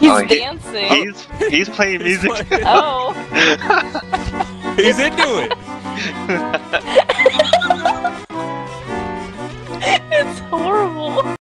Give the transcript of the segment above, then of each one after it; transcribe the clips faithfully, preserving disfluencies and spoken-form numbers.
He's oh, dancing. He, he's he's playing he's music. Playing. Oh. He's into it. It's horrible.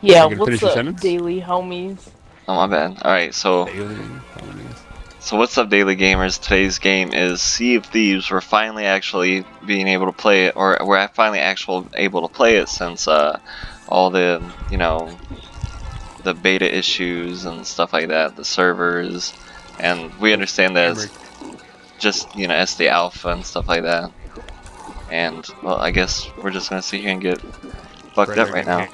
Yeah, what's up, daily homies? Oh, my bad. Alright, so... Daily homies. So what's up, daily gamers? Today's game is Sea of Thieves. We're finally actually being able to play it, or we're finally actually able to play it since uh, all the, you know, the beta issues and stuff like that, the servers, and we understand that it's just, you know, S D Alpha and stuff like that. And, well, I guess we're just gonna sit here and get fucked up right now.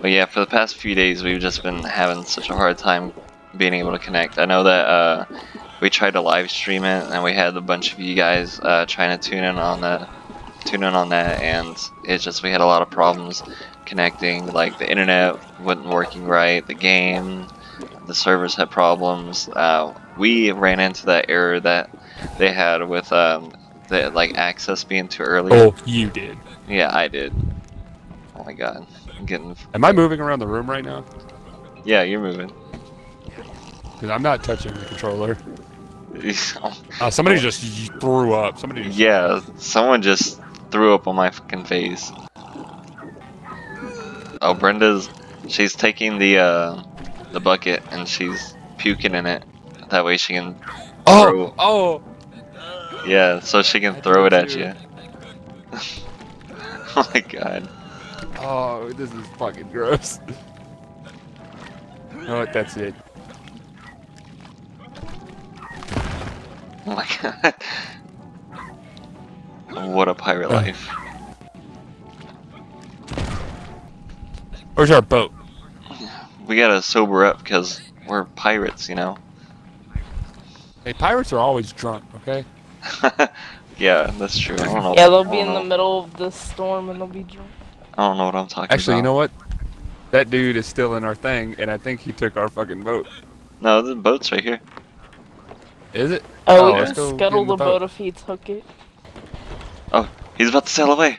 But yeah, for the past few days we've just been having such a hard time being able to connect. I know that uh, we tried to live stream it, and we had a bunch of you guys uh, trying to tune in on that, tune in on that, and it's just we had a lot of problems connecting. Like the internet wasn't working right, the game, the servers had problems. Uh, we ran into that error that they had with um, the like access being too early. Oh, you did? Yeah, I did. Oh my god. I'm getting... Am I moving around the room right now? Yeah, you're moving. Because I'm not touching the controller. uh, somebody just threw up. Somebody. Just... Yeah, someone just threw up on my fucking face. Oh, Brenda's... She's taking the, uh, the bucket and she's puking in it. That way she can... Oh! Throw... Oh! Yeah, so she can I throw it at you. Oh my god. Oh, this is fucking gross. Oh, that's it. Oh my god. What a pirate life. Where's our boat? We gotta sober up because we're pirates, you know? Hey, pirates are always drunk, okay? Yeah, that's true. I don't know. Yeah, they'll be in know. the middle of the storm and they'll be drunk. I don't know what I'm talking Actually, about. Actually, you know what? That dude is still in our thing, and I think he took our fucking boat. No, the boat's right here. Is it? Oh, oh we can scuttle the, the boat. boat if he took it. Oh, he's about to sail away.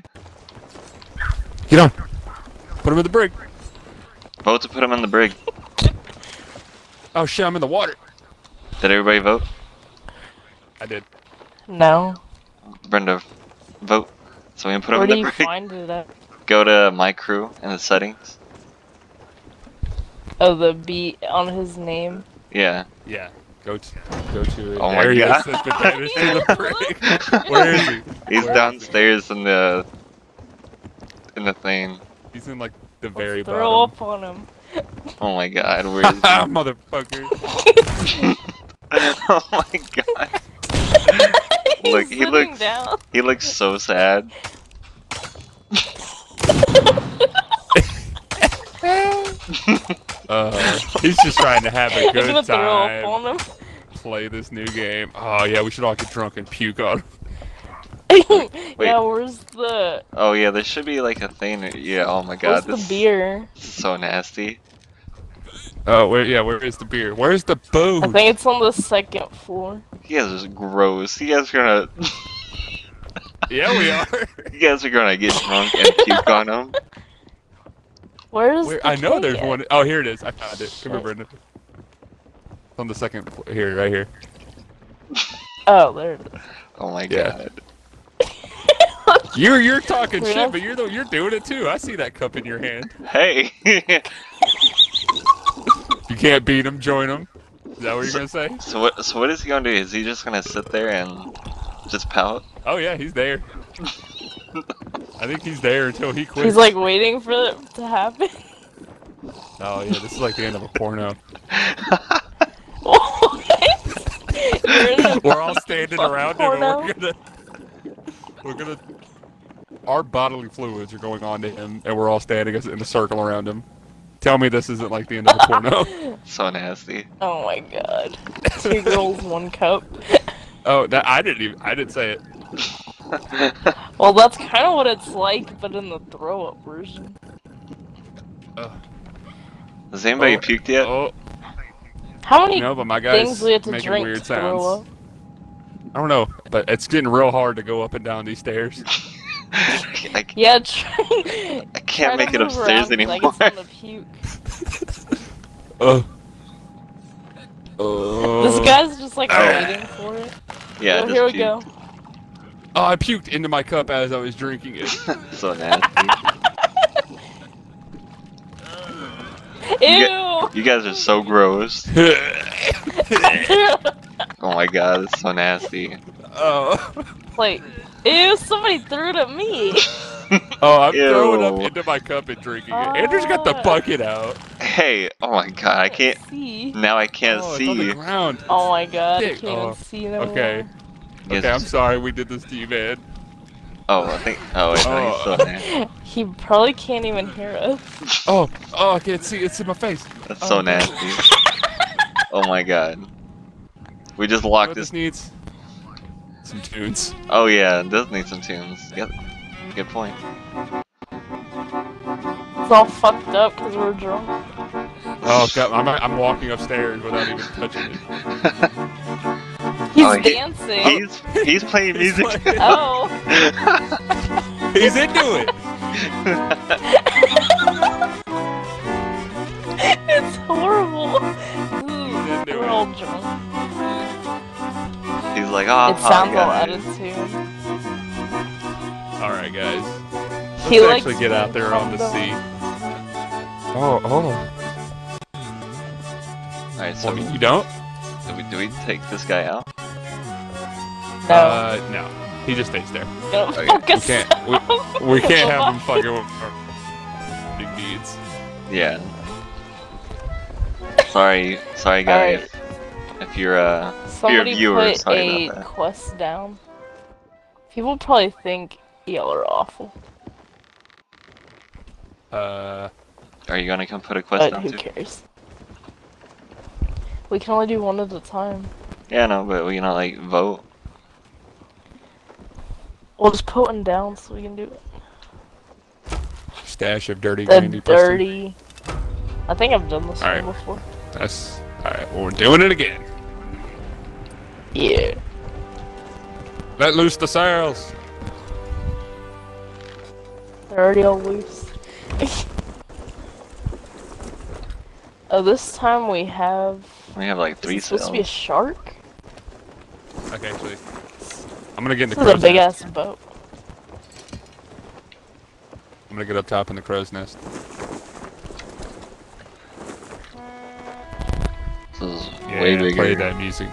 Get on. Put him in the brig. Vote to put him in the brig. Oh shit, I'm in the water. Did everybody vote? I did. No. Brenda, vote. So we can put Where him in the brig. Where do you find it at? Go to my crew in the settings. Oh, the B on his name. Yeah. Yeah. Go to. Go to. It. Oh there my he god. Is. The Where is he? He's Where downstairs is he? in the in the thing. He's in like the Let's very throw bottom. Throw up on him. Oh my god. Where is he? Motherfucker. Oh my god. He's Look, he looks. Down. He looks so sad. uh, he's just trying to have a good time. On him. Play this new game. Oh yeah, we should all get drunk and puke on him. Wait. Yeah, where's the? Oh yeah, there should be like a thing. Yeah. Oh my god. Where's this the beer? Is so nasty. Oh where? Yeah, where is the beer? Where's the booze? I think it's on the second floor. You guys are gross. You guys are gonna. Yeah, we are. You guys are gonna get drunk and puke on them. Where is Where, the I know there's at? one. Oh, here it is. I found it. Come here, Brenda. It's on the second floor. Here, right here. Oh, there it is. Oh my yeah. god. you're you're talking We're shit, not... but you're the, you're doing it too. I see that cup in your hand. Hey. You can't beat him. Join him. Is that what you're so, gonna say? So what? So what is he gonna do? Is he just gonna sit there and just pout? Oh yeah, he's there. I think he's there until he quits. He's like waiting for it to happen. Oh yeah, this is like the end of a porno. What? You're we're all standing around him and we're gonna... We're gonna... Our bodily fluids are going on to him and we're all standing in a circle around him. Tell me this isn't like the end of a porno. So nasty. Oh my god. Two girls, one cup. Oh, that I didn't even... I didn't say it. Well, that's kind of what it's like, but in the throw-up version. Uh, Has anybody oh, puked yet? Oh. How many no, but my guys things we have to drink weird to throw up? I don't know, but it's getting real hard to go up and down these stairs. I, yeah, try, I can't make it upstairs anymore. Like it's puke. uh, uh, this guy's just like uh, waiting for it. Yeah, so here we puked. go. Oh, I puked into my cup as I was drinking it. So nasty. Ew! You, got, you guys are so gross. Oh my god, it's so nasty. Oh. Wait. Ew, somebody threw it at me. Oh, I'm Ew. throwing up into my cup and drinking it. Uh, Andrew's got the bucket out. Hey, oh my god, I can't. See. Now I can't oh, see. It's on the ground. Oh my god, I can't oh. even see that. Okay. Yes. Okay, I'm sorry we did this to you, man. Oh, I think. Oh, wait, oh. No, he's so nasty. He probably can't even hear us. Oh, oh, I can't see. It's in my face. That's oh. so nasty. Oh my god. We just locked this. This needs some tunes. Oh yeah, it does need some tunes. Yep. Good point. It's all fucked up because we're drunk. Oh god, I'm, I'm walking upstairs without even touching it. He's oh, he, dancing. He's he's playing music. He's playing. Oh. He's into it. It's horrible. He's into we're it. all drunk. He's like, oh, it sounds all out of tune. All right, guys. Let's he actually get out there on the sea. Oh, oh. All right, so well, we, you don't? Do we, do we take this guy out? No. Uh, no. He just stays there. Don't okay. fuck us we can't. We, we can't have him fucking with our big deeds. Yeah. Sorry, sorry, guys. Right. If you're uh, a viewer, put a quest down. People probably think y'all are awful. Uh, are you gonna come put a quest but down? Who too? cares? We can only do one at a time. Yeah, no, but we can not like vote. We'll just put one down so we can do it. Stash of dirty the grandy dirty. Piston. I think I've done this All one right. before. That's. Alright, well, we're doing it again. Yeah. Let loose the sails. They're already all loose. Oh, this time we have... We have like three sails. Supposed to be a shark? Okay, please. I'm gonna get in the crow's nest. This is a big ass boat. I'm gonna get up top in the crow's nest. This is yeah, way bigger. Play that music.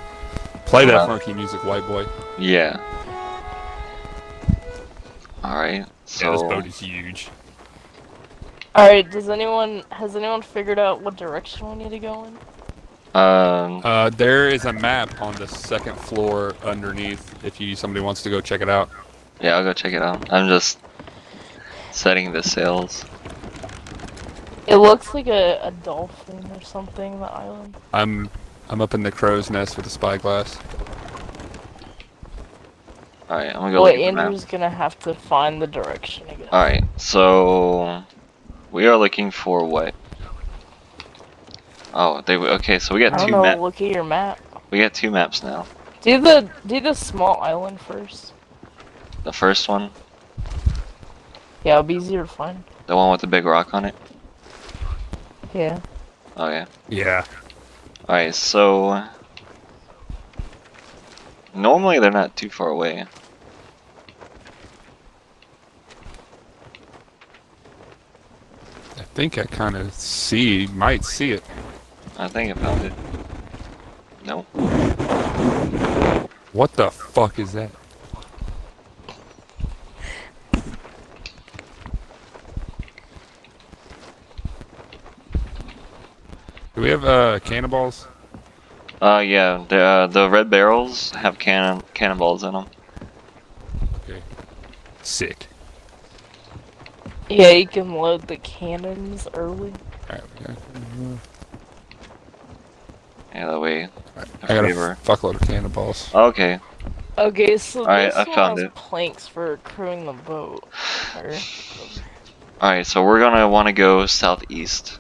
Play that funky music, white boy. Yeah. Alright, so... Yeah, this boat is huge. Alright, does anyone... Has anyone figured out what direction we need to go in? Um... Uh, there is a map on the second floor underneath, if you somebody wants to go check it out. Yeah, I'll go check it out. I'm just... setting the sails. It looks like a, a dolphin or something, the island. I'm I'm up in the crow's nest with a spyglass. Alright, I'm gonna go Wait, look at the map. Andrew's gonna have to find the direction again. Alright, so we are looking for what? Oh, they okay, so we got I two maps. Look at your map. We got two maps now. Do the do the small island first. The first one? Yeah, it'll be easier to find. The one with the big rock on it? Yeah. Oh yeah. Yeah. Alright, so normally they're not too far away. I think I kind of see, might see it. I think I found it. No. What the fuck is that? Do we have uh, cannonballs? Uh, yeah, the, uh, the red barrels have cannon cannonballs in them. Okay. Sick. Yeah, you can load the cannons early. Alright, we got... Yeah, that way... Right, I got favor. a fuckload of cannonballs. Okay. Okay, so All this right, one I found has it. planks for crewing the boat. Alright, so we're gonna wanna go southeast.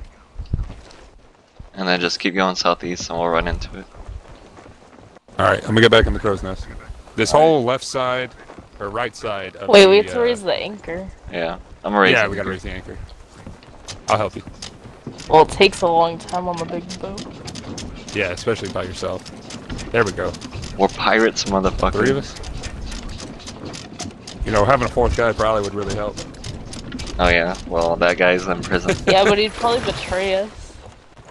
And then just keep going southeast and we'll run into it. Alright, I'm gonna get back in the crow's nest. This whole left side, or right side. Of Wait, the, we have to uh, raise the anchor. Yeah, I'm raising. Yeah, we gotta raise the anchor. I'll help you. Well, it takes a long time on the big boat. Yeah, especially by yourself. There we go. We're pirates, motherfucker. Three of us. You know, having a fourth guy probably would really help. Oh yeah, well that guy's in prison. Yeah, but he'd probably betray us.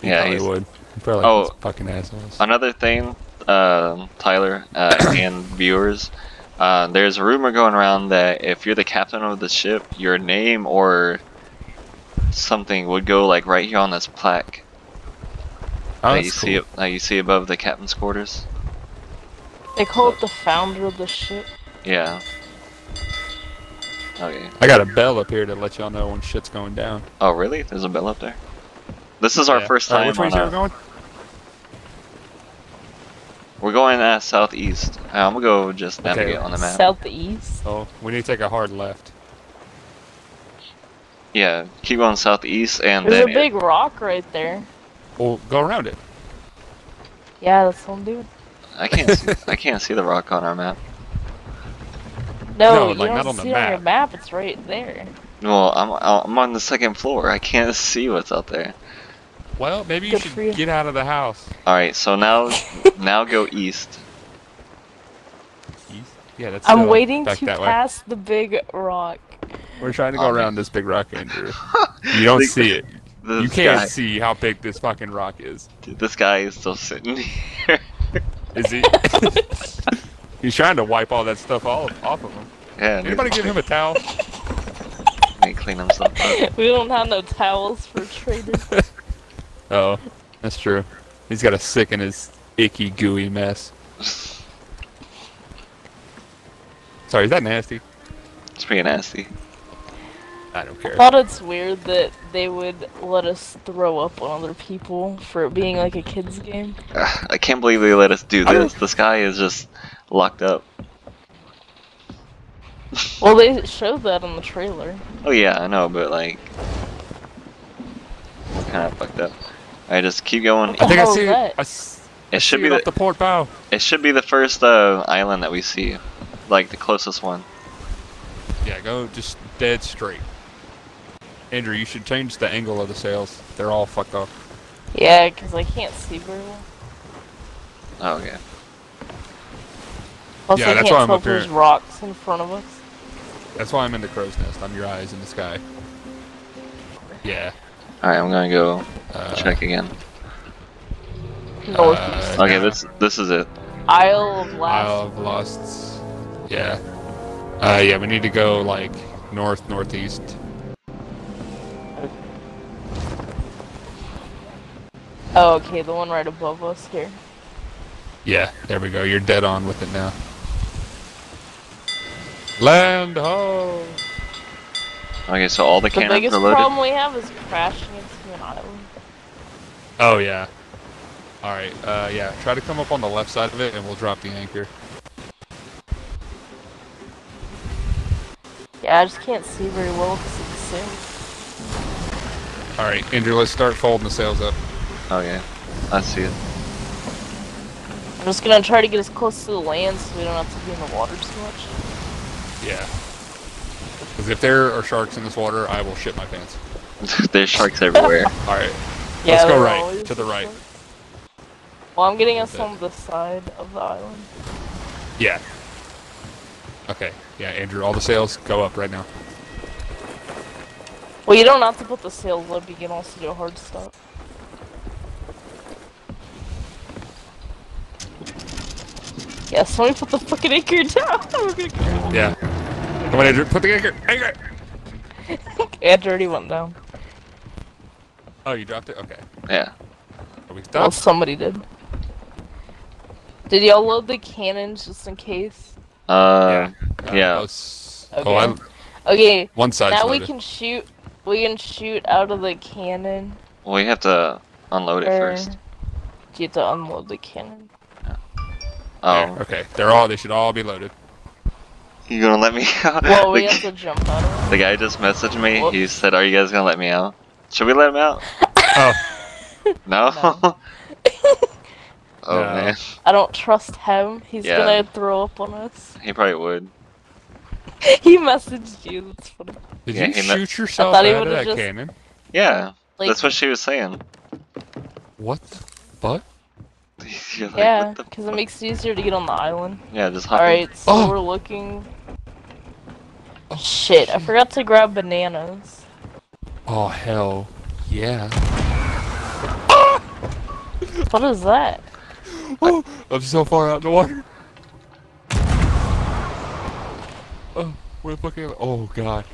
Yeah, he would. He'd probably oh, fucking assholes. Another thing, uh, Tyler uh, and viewers, uh, there's a rumor going around that if you're the captain of the ship, your name or something would go like right here on this plaque. Oh, that you cool. see it, that you see above the captain's quarters. They call it the founder of the ship. Yeah. Okay. I got a bell up here to let y'all know when shit's going down. Oh really? There's a bell up there? This is yeah. our first time. Uh, which way are we going? We're going uh, southeast. Uh, I'm gonna go just navigate okay. on the map. Southeast? Oh, we need to take a hard left. Yeah, keep going southeast and There's then... There's a big it... rock right there. Well, go around it. Yeah, that's what I'm doing. I can't see, I can't see the rock on our map. No, no, you like, don't not on see the map. On your map, it's right there. Well, I'm, I'm on the second floor. I can't see what's out there. Well, maybe you Good should you. get out of the house. Alright, so now now go east. East? Yeah, that's I'm waiting to pass way. the big rock. We're trying to go oh, around man. this big rock, Andrew. You don't see it. You can't guy. see how big this fucking rock is. Dude, this guy is still sitting here. Is he? He's trying to wipe all that stuff all off of him. Yeah. Anybody give him a towel? He clean himself up. We don't have no towels for traders. Oh, that's true. He's got a sick in his icky, gooey mess. Sorry, is that nasty? It's pretty nasty. I don't care. I thought it's weird that they would let us throw up on other people for it being like a kid's game. Uh, I can't believe they let us do this. This guy is just locked up. Well, they showed that in the trailer. Oh yeah, I know, but like... We're kind of fucked up. I just keep going. What the I think hell I see that? I, it I should see be the, the port bow. It should be the first uh, island that we see. Like the closest one. Yeah, go just dead straight. Andrew, you should change the angle of the sails. They're all fucked up. Yeah, because I can't see very well. Oh, okay. Also, yeah, I that's can't why I'm up here. Rocks in front of us. That's why I'm in the crow's nest. I'm your eyes in the sky. Yeah. Alright, I'm gonna go uh, check again. Northeast. Uh, okay, this this is it. Isle of Lusts. Isle of Lusts. Yeah. Uh, yeah, we need to go like north, northeast. Oh, okay, the one right above us here. Yeah, there we go. You're dead on with it now. Land ho! Okay, so all the, the cannons are loaded. The biggest problem we have is crashing into an island. Oh, yeah. Alright, uh, yeah. Try to come up on the left side of it and we'll drop the anchor. Yeah, I just can't see very well because of the sails. Alright, Andrew, let's start folding the sails up. Okay, I see it. I'm just gonna try to get as close to the land so we don't have to be in the water too much. Yeah. Because if there are sharks in this water, I will shit my pants. There's sharks everywhere. Alright, yeah, let's go right, to the right. Well, I'm getting us on the side of the island. Yeah. Okay, yeah, Andrew, all the sails go up right now. Well, you don't have to put the sails up, you can also do a hard stop. Yeah, somebody put the fucking anchor down! We're gonna go. Yeah. Come on, Andrew, put the anchor! Anchor! Andrew already went down. Oh, you dropped it? Okay. Yeah. Are we stuck? Well, somebody did. Did y'all load the cannons just in case? Uh, yeah. yeah. Uh, okay. Oh, I'm... Okay, One side. now loaded. we can shoot, we can shoot out of the cannon. Well, we have to unload or... it first. Do you have to unload the cannon? Oh, okay. They're all. They should all be loaded. You gonna let me out? Well, we have to jump out of it. The guy just messaged me. Whoops. He said, "Are you guys gonna let me out? Should we let him out?" Oh. No. no. Oh no. Man. I don't trust him. He's yeah. gonna throw up on us. He probably would. He messaged you. That's funny. Did yeah, you shoot yourself out of that just... cannon? Yeah, like... that's what she was saying. What the fuck? Like, yeah, because it makes it easier to get on the island. Yeah, just hop. Alright, so oh. we're looking... Oh, shit, I forgot to grab bananas. Oh, hell. Yeah. Ah! What is that? Oh, I'm so far out in the water. Oh, we're looking. Oh, God.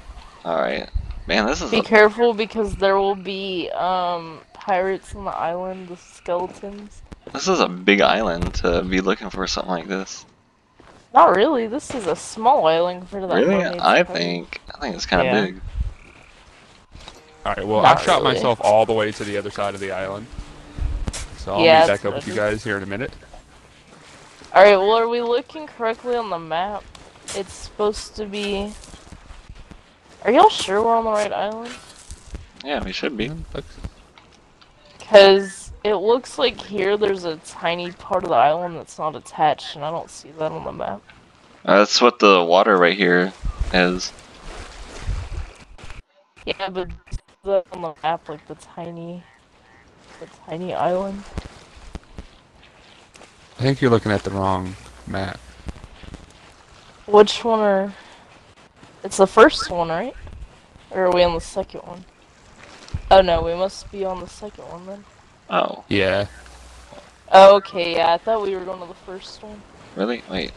Alright. Man, this is... Be careful, because there will be, um, pirates on the island, the skeletons. This is a big island to be looking for something like this. Not really. This is a small island for that. Really? I part. think I think it's kind of yeah. big. All right. Well, I've shot really. myself all the way to the other side of the island, so I'll yeah, be back up with you guys here in a minute. All right. Well, are we looking correctly on the map? It's supposed to be. Are y'all sure we're on the right island? Yeah, we should be. Because. It looks like here there's a tiny part of the island that's not attached, and I don't see that on the map. Uh, that's what the water right here is. Yeah, but the, on the map, like the tiny, the tiny island. I think you're looking at the wrong map. Which one are? It's the first one, right? Or are we on the second one? Oh no, we must be on the second one then. Oh. Yeah. Okay, yeah, I thought we were going to the first one. Really? Wait.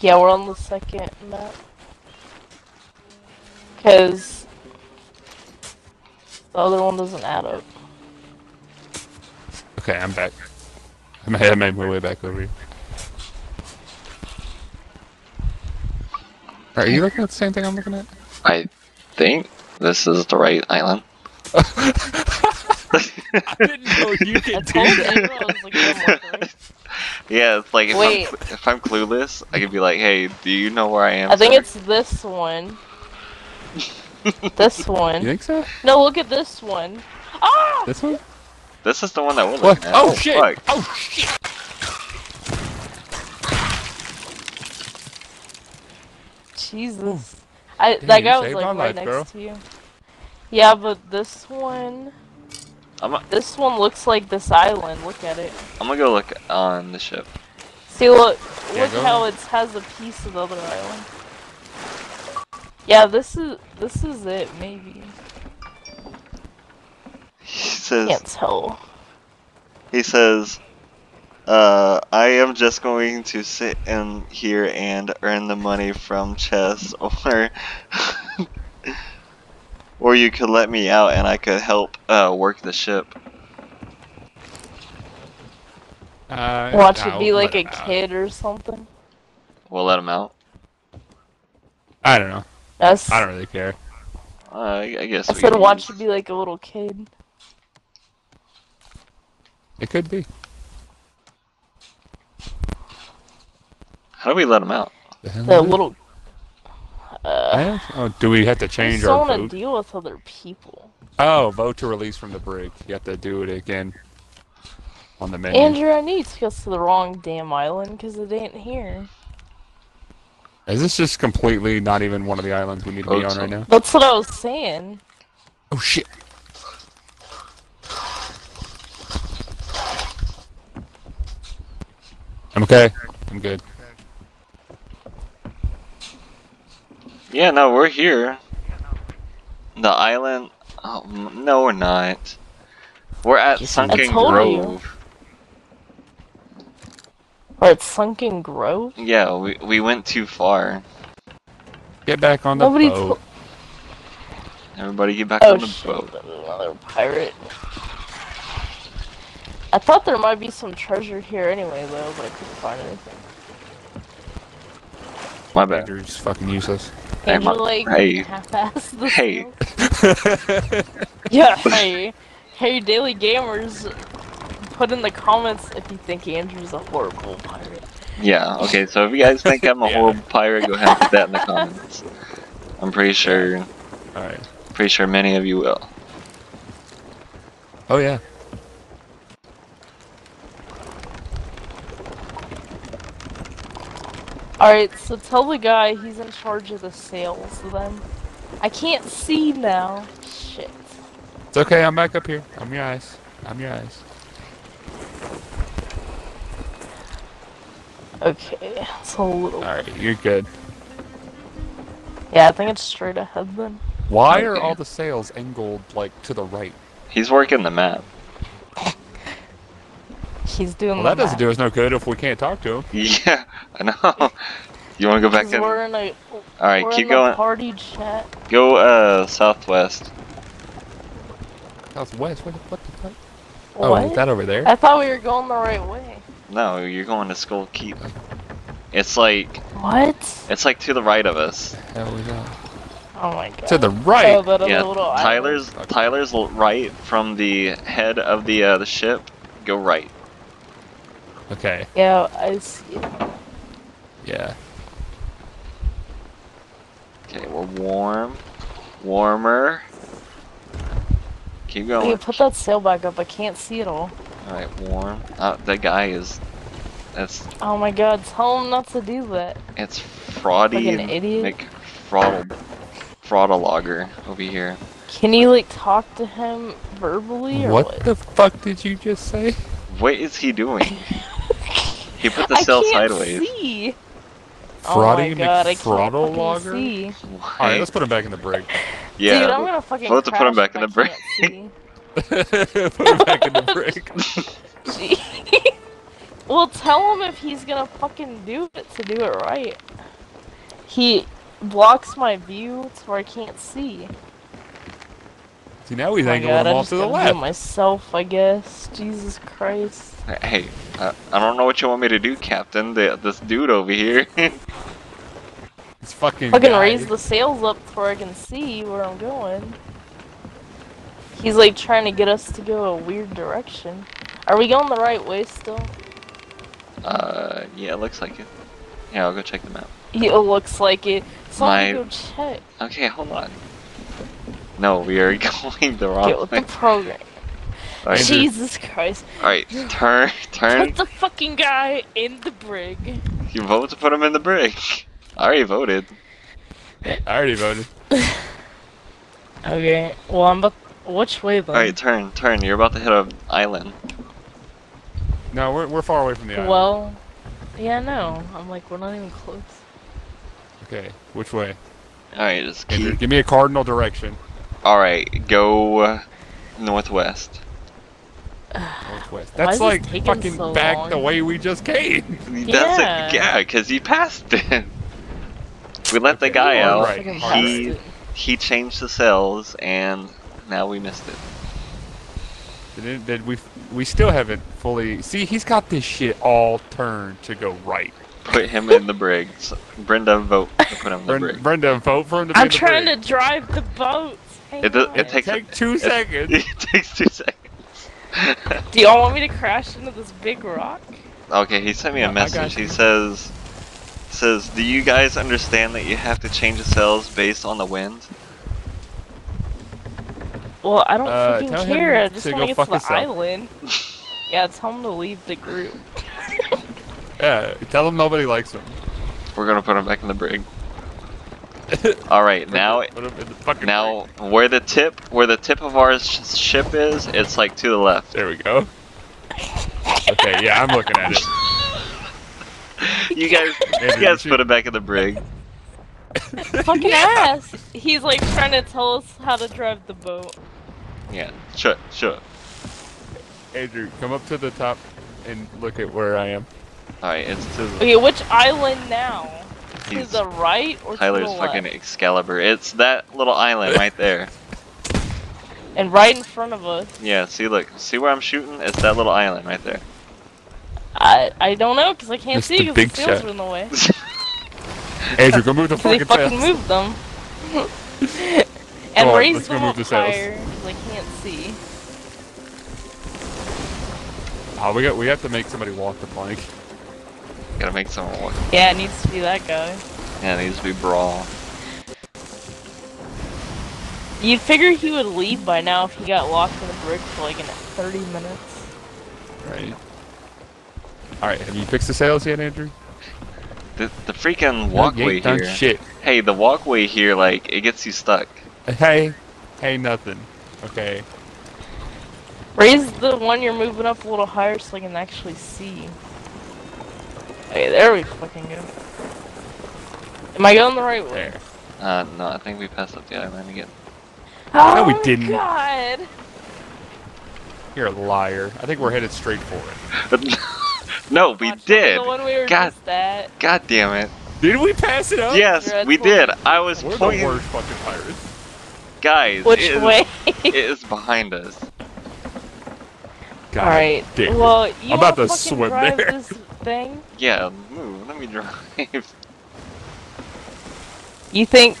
Yeah, we're on the second map. Because the other one doesn't add up. Okay, I'm back. I made my way back over here. Are you looking at the same thing I'm looking at? I think this is the right island. I didn't know you could do that. Yeah, it's like if I'm, if I'm clueless, I could be like, hey, do you know where I am? I think sir? it's this one. This one. You think so? No, look at this one. Ah! This one? This is the one that we're looking at. Oh shit! Fuck. Oh shit! Jesus. I, Damn, that guy was like right life, next girl. to you. Yeah, but this one... I'm a, this one looks like this island. Look at it. I'm gonna go look on the ship. See, look, yeah, look how it has a piece of the other island. Yeah, this is this is it, maybe. He says. Can't tell. He says, "Uh, I am just going to sit in here and earn the money from chess, or." Or you could let me out and I could help uh, work the ship. Uh, Watch no, it be we'll like a kid out. or something. We'll let him out. I don't know. That's... I don't really care. Uh, I, I guess. I we said watch it be like a little kid. It could be. How do we let him out? The, the little. Uh, oh, do we have to change our vote? I don't want to deal with other people. Oh, vote to release from the brig. You have to do it again on the menu. Andrew, I need to go to the wrong damn island because it ain't here. Is this just completely not even one of the islands we need vote to be on right now? That's what I was saying. Oh shit. I'm okay. I'm good. Yeah, no, we're here. The island. Oh, no, we're not. We're at Sunken Grove. We're at Sunken Grove? Yeah, we we went too far. Get back on the Nobody boat. Everybody get back oh, on the shit, boat. Another pirate. I thought there might be some treasure here anyway, though, but I couldn't find anything. My bad. Andrew's fucking useless. And you like hey. half-assed the Hey. Yeah, hey. Hey, Daily Gamers, put in the comments if you think Andrew's a horrible pirate. Yeah, okay, so if you guys think I'm a yeah. horrible pirate, go ahead and put that in the comments. I'm pretty sure... Alright. Pretty sure many of you will. Oh, yeah. Alright, so tell the guy he's in charge of the sails then. I can't see now. Shit. It's okay, I'm back up here. I'm your eyes. I'm your eyes. Okay, that's a little... Alright, you're good. Yeah, I think it's straight ahead then. Why are all the sails angled, like, to the right? He's working the map. He's doing well, that doesn't do us no good if we can't talk to him. Yeah, I know. You want to go back in? We're in a, all right, keep going. Party chat. Go uh southwest. Southwest? What the what the fuck? What? Oh, is that over there? I thought we were going the right way. No, you're going to Skull Keep. It's like what? It's like to the right of us. There we go. Oh my god. To the right. Oh, that yeah. Tyler's island. Tyler's right from the head of the uh, the ship. Go right. Okay. Yeah, I see. Yeah. Okay, we're warm. Warmer. Keep going. Hey, put that sail back up. I can't see it all. Alright, warm. Uh, that guy is... That's... Oh my god, tell him not to do that. It's fraudy. Like an idiot. McFraudle... Fraudaloger over here. Can you, like, talk to him verbally or what? What the fuck did you just say? What is he doing? He put the sail sideways. I can't see. Fraudy McFraudaloger? Alright, let's put him back in the brig. Yeah. Dude, I'm gonna fucking crash if I can't see. Put him back in the brig. Put him back in the brig. Jeez. Well, tell him if he's gonna fucking do it to do it right. He blocks my view to where I can't see. See, now he's oh angling God, him off to the left. I myself, I guess. Jesus Christ. Hey, uh, I don't know what you want me to do, Captain. The, this dude over here. It's fucking. Fucking raise the sails up to where I can see where I'm going. He's like trying to get us to go a weird direction. Are we going the right way still? Uh, yeah, it looks like it. Yeah, I'll go check the map. Yeah, it looks like it. So My... I'm gonna go check. Okay, hold on. No, we are going the wrong way. Get with the program. Right. Jesus Christ. Alright, turn, turn. Put the fucking guy in the brig. You vote to put him in the brig. I already voted. I already voted. Okay, well I'm about... Which way, though? Alright, turn, turn. You're about to hit an island. No, we're, we're far away from the island. Well, yeah, no. I'm like, we're not even close. Okay, which way? Alright, just keep... Andrew, give me a cardinal direction. Alright, go uh, northwest. Northwest. That's like fucking so back long? The way we just came! Yeah, because yeah, he passed it. We let okay, the guy out, right. he, he, he changed the sails, and now we missed it. Did, did we, we still haven't fully... See, he's got this shit all turned to go right. Put him in the brig. So, Brenda, vote to put him in the brig. Brenda, vote for him to be in the brig. I'm trying to drive the boat! It, does, it takes Take a, two it, seconds. It, it takes two seconds. Do y'all want me to crash into this big rock? Okay, he sent me yeah, a message. He says, says, do you guys understand that you have to change the sails based on the wind? Well, I don't uh, fucking care. I just want to get to the island. Yeah, tell him to leave the group. Yeah, tell him nobody likes him. We're gonna put him back in the brig. All right, now now where the tip where the tip of our sh ship is, it's like to the left. There we go. Okay, yeah, I'm looking at it. You guys, you guys put it back in the brig. Fucking yeah. Ass! He's like trying to tell us how to drive the boat. Yeah, sure, sure. Andrew, come up to the top and look at where I am. All right, it's to the... Okay, which island now? To the right or Tyler's to the fucking left? Excalibur. It's that little island right there. And right in front of us. Yeah, see look. See where I'm shooting? It's that little island right there. I I don't know because I can't it's see because the sails are in the way. Andrew, go move the fucking sails. They fucking move them. And on, raise them up the higher because I can't see. Oh, we got, we have to make somebody walk the plank. Gotta make someone walk. Yeah, it needs to be that guy. Yeah, it needs to be Brawl. You'd figure he would leave by now if he got locked in the brick for like in thirty minutes. Right. Alright, have you fixed the sails yet, Andrew? The, the freaking walkway no, here. Shit. Hey, the walkway here, like, it gets you stuck. Hey, hey, nothing. Okay. Raise the one you're moving up a little higher so I can actually see. Hey, there we fucking go. Am I going the right way? There. Uh, no, I think we passed up the island again. Oh, no, we didn't. God. You're a liar. I think we're headed straight for it. No, we Watch, did. The one we were God, at. God damn it. Did we pass it up? Yes, Red we point. did. I was we're pointing. We're the worst fucking pirates. Guys, Which it, way? Is, it is behind us. God All right. Damn. Well, you I'm about to swim drive there. This thing? Yeah, move. Let me drive. You think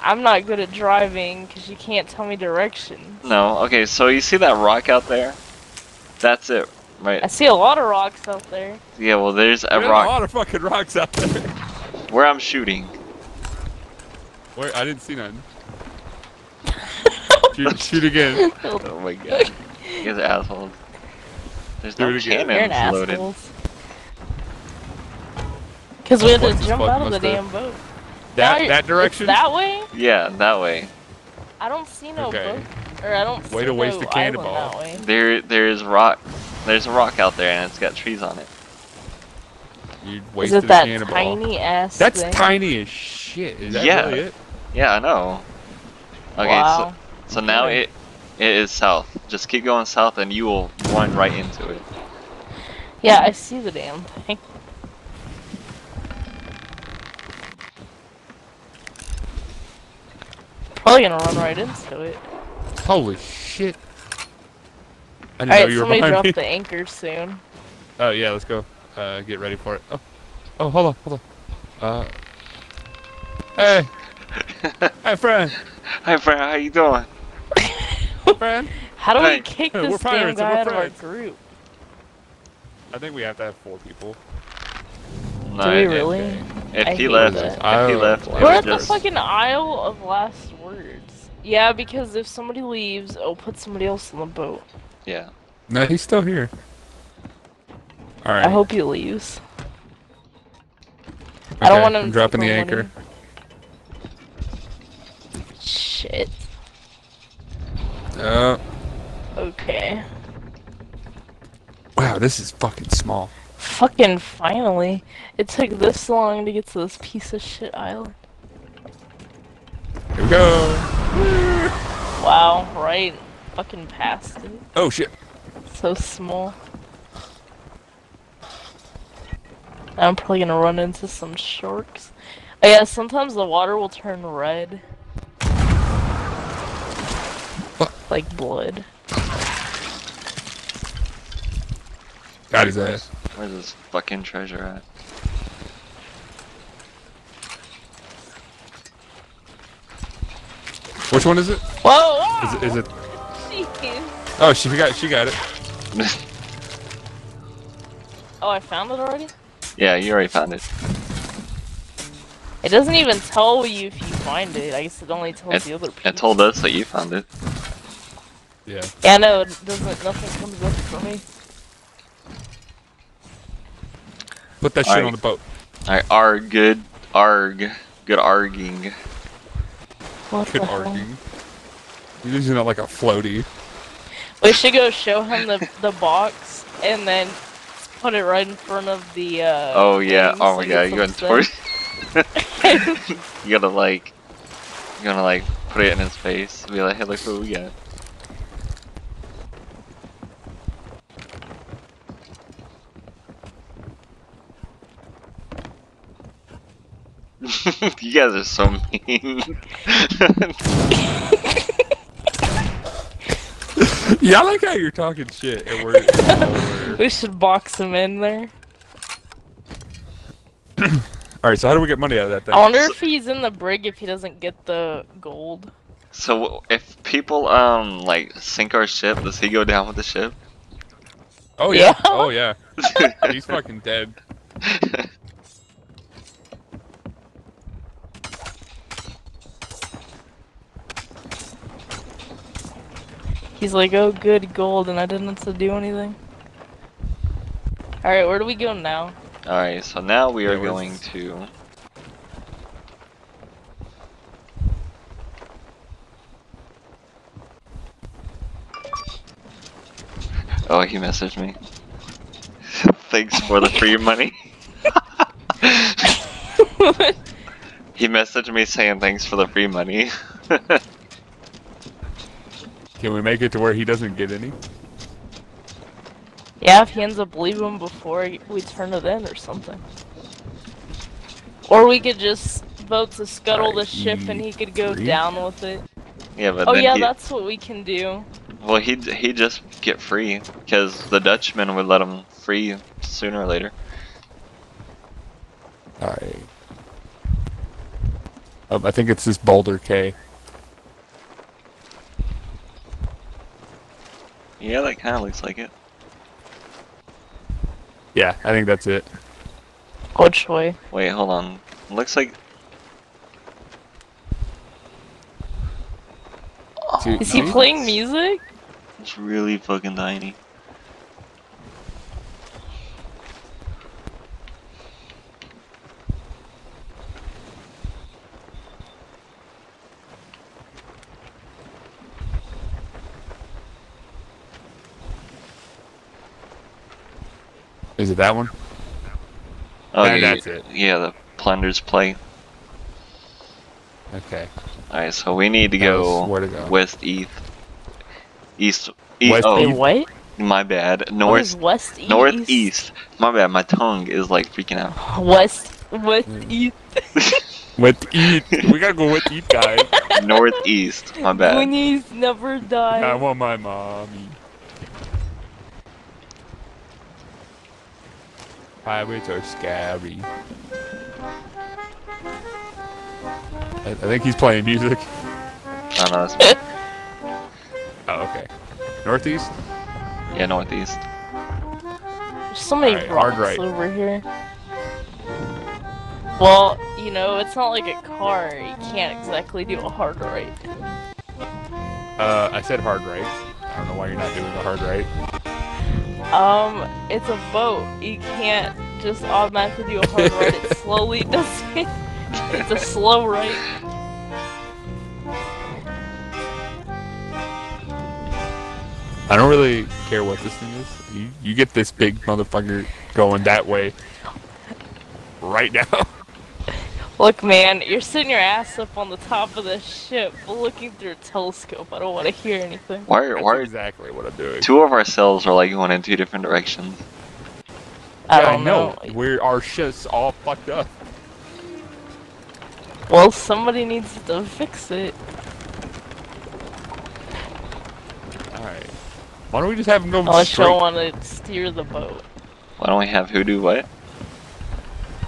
I'm not good at driving because you can't tell me directions? No. Okay, so you see that rock out there? That's it. Right. I see a lot of rocks out there. Yeah, well, there's a There's rock. a lot of fucking rocks out there. Where I'm shooting. Wait, I didn't see none. shoot, shoot again. Oh my god. You guys are assholes. There's Do no cannons loaded. Because we had to jump out of the damn boat. That, that direction? That way? Yeah, that way. I don't see no okay. boat. Or I don't way see to waste no the cannonball. There, there is rocks. There's a rock out there and it's got trees on it. You wasted Is it that cannonball. tiny ass That's thing? tiny as shit. Is that yeah. really it? Yeah, I know. Okay, wow. so, so now it it is south. Just keep going south and you will run right into it. Yeah, I see the damn thing. Probably gonna run right into it. Holy shit. Alright, somebody drop me. the anchor soon. Oh yeah, let's go. Uh, get ready for it. Oh, oh, hold on, hold on. Uh, hey, hi, friend. Hi, friend. How you doing? friend. How do hey. we kick this damn guy out of our group? I think we have to have four people. No, do we really? If I he left, if he left, we're at the fucking Isle of Last Words. Yeah, because if somebody leaves, it'll put somebody else on the boat. Yeah. No, he's still here. All right. I hope he leaves. Okay, I don't want him. I'm dropping the anchor. Shit. Uh. Okay. Wow, this is fucking small. Fucking finally, it took this long to get to this piece of shit island. Here we go. Wow. Right. Fucking past it. Oh shit. So small. I'm probably gonna run into some sharks. Oh, yeah, sometimes the water will turn red. What? Like blood. Got his ass. Where's this fucking treasure at? Which one is it? Whoa! Whoa. Is it, is it Oh, she got she got it. Oh, I found it already? Yeah, you already found it. It doesn't even tell you if you find it. I guess it only tells it, the other people. It told us that you found it. Yeah. Yeah, no, it doesn't. Nothing comes up for me. Put that All shit right. on the boat. All right, arg, good arg, good arguing. What good arguing. You're using it like a floaty. We should go show him the the box and then put it right in front of the. Uh, oh yeah! Oh my god! You're going towards. You gotta like, you gotta like put it in his face. Be like, hey, look what we got. You guys are so mean. Yeah, I like how you're talking shit and we're over. We should box him in there. Alright, so how do we get money out of that thing? I wonder so, if he's in the brig if he doesn't get the gold. So if people um like sink our ship, does he go down with the ship? Oh yeah. yeah. Oh yeah. He's fucking dead. He's like, oh, good gold, and I didn't have to do anything. Alright, where do we go now? Alright, so now we are was... going to... Oh, he messaged me. Thanks for the free money. What? He messaged me saying thanks for the free money. Can we make it to where he doesn't get any? Yeah, if he ends up leaving him before we turn it in or something. Or we could just vote to scuttle the ship and he could go down with it. Yeah, but oh yeah, he... that's what we can do. Well, he'd, he'd just get free, because the Dutchman would let him free sooner or later. Alright. Oh, I think it's this Boulder K. Yeah, that kind of looks like it. Yeah, I think that's it. Which way? Wait, hold on. It looks like... Oh, is he playing music? It's really fucking tiny. Is it that one? Oh, yeah, that's it. Yeah, the Plunder's Play. Okay. Alright, so we need to go, to go west east. East. East. West, oh, what? My bad. North. What is west east? Northeast. My bad, my tongue is like freaking out. West. West east. West east. We gotta go west east, guys. Northeast. My bad. Winnie's never died. I want my mommy. Pirates are scary. I think he's playing music. Oh, no, that's me. Oh, okay. Northeast? Yeah, northeast. There's so many right, rocks right. over here. Well, you know, it's not like a car. You can't exactly do a hard right. Uh, I said hard right. I don't know why you're not doing a hard right. Um, it's a boat. You can't just automatically do a hard right. It slowly does it. It's a slow right. I don't really care what this thing is. You, you get this big motherfucker going that way right now. Look, man, you're sitting your ass up on the top of the ship looking through a telescope. I don't want to hear anything. Why are, why are exactly what I'm doing? Two of our cells are like going in two different directions. I yeah, don't I know. know. We're our ship's all fucked up. Well, somebody needs to fix it. Alright. Why don't we just have him go Unless straight? Unless y'all want to steer the boat. Why don't we have who do what?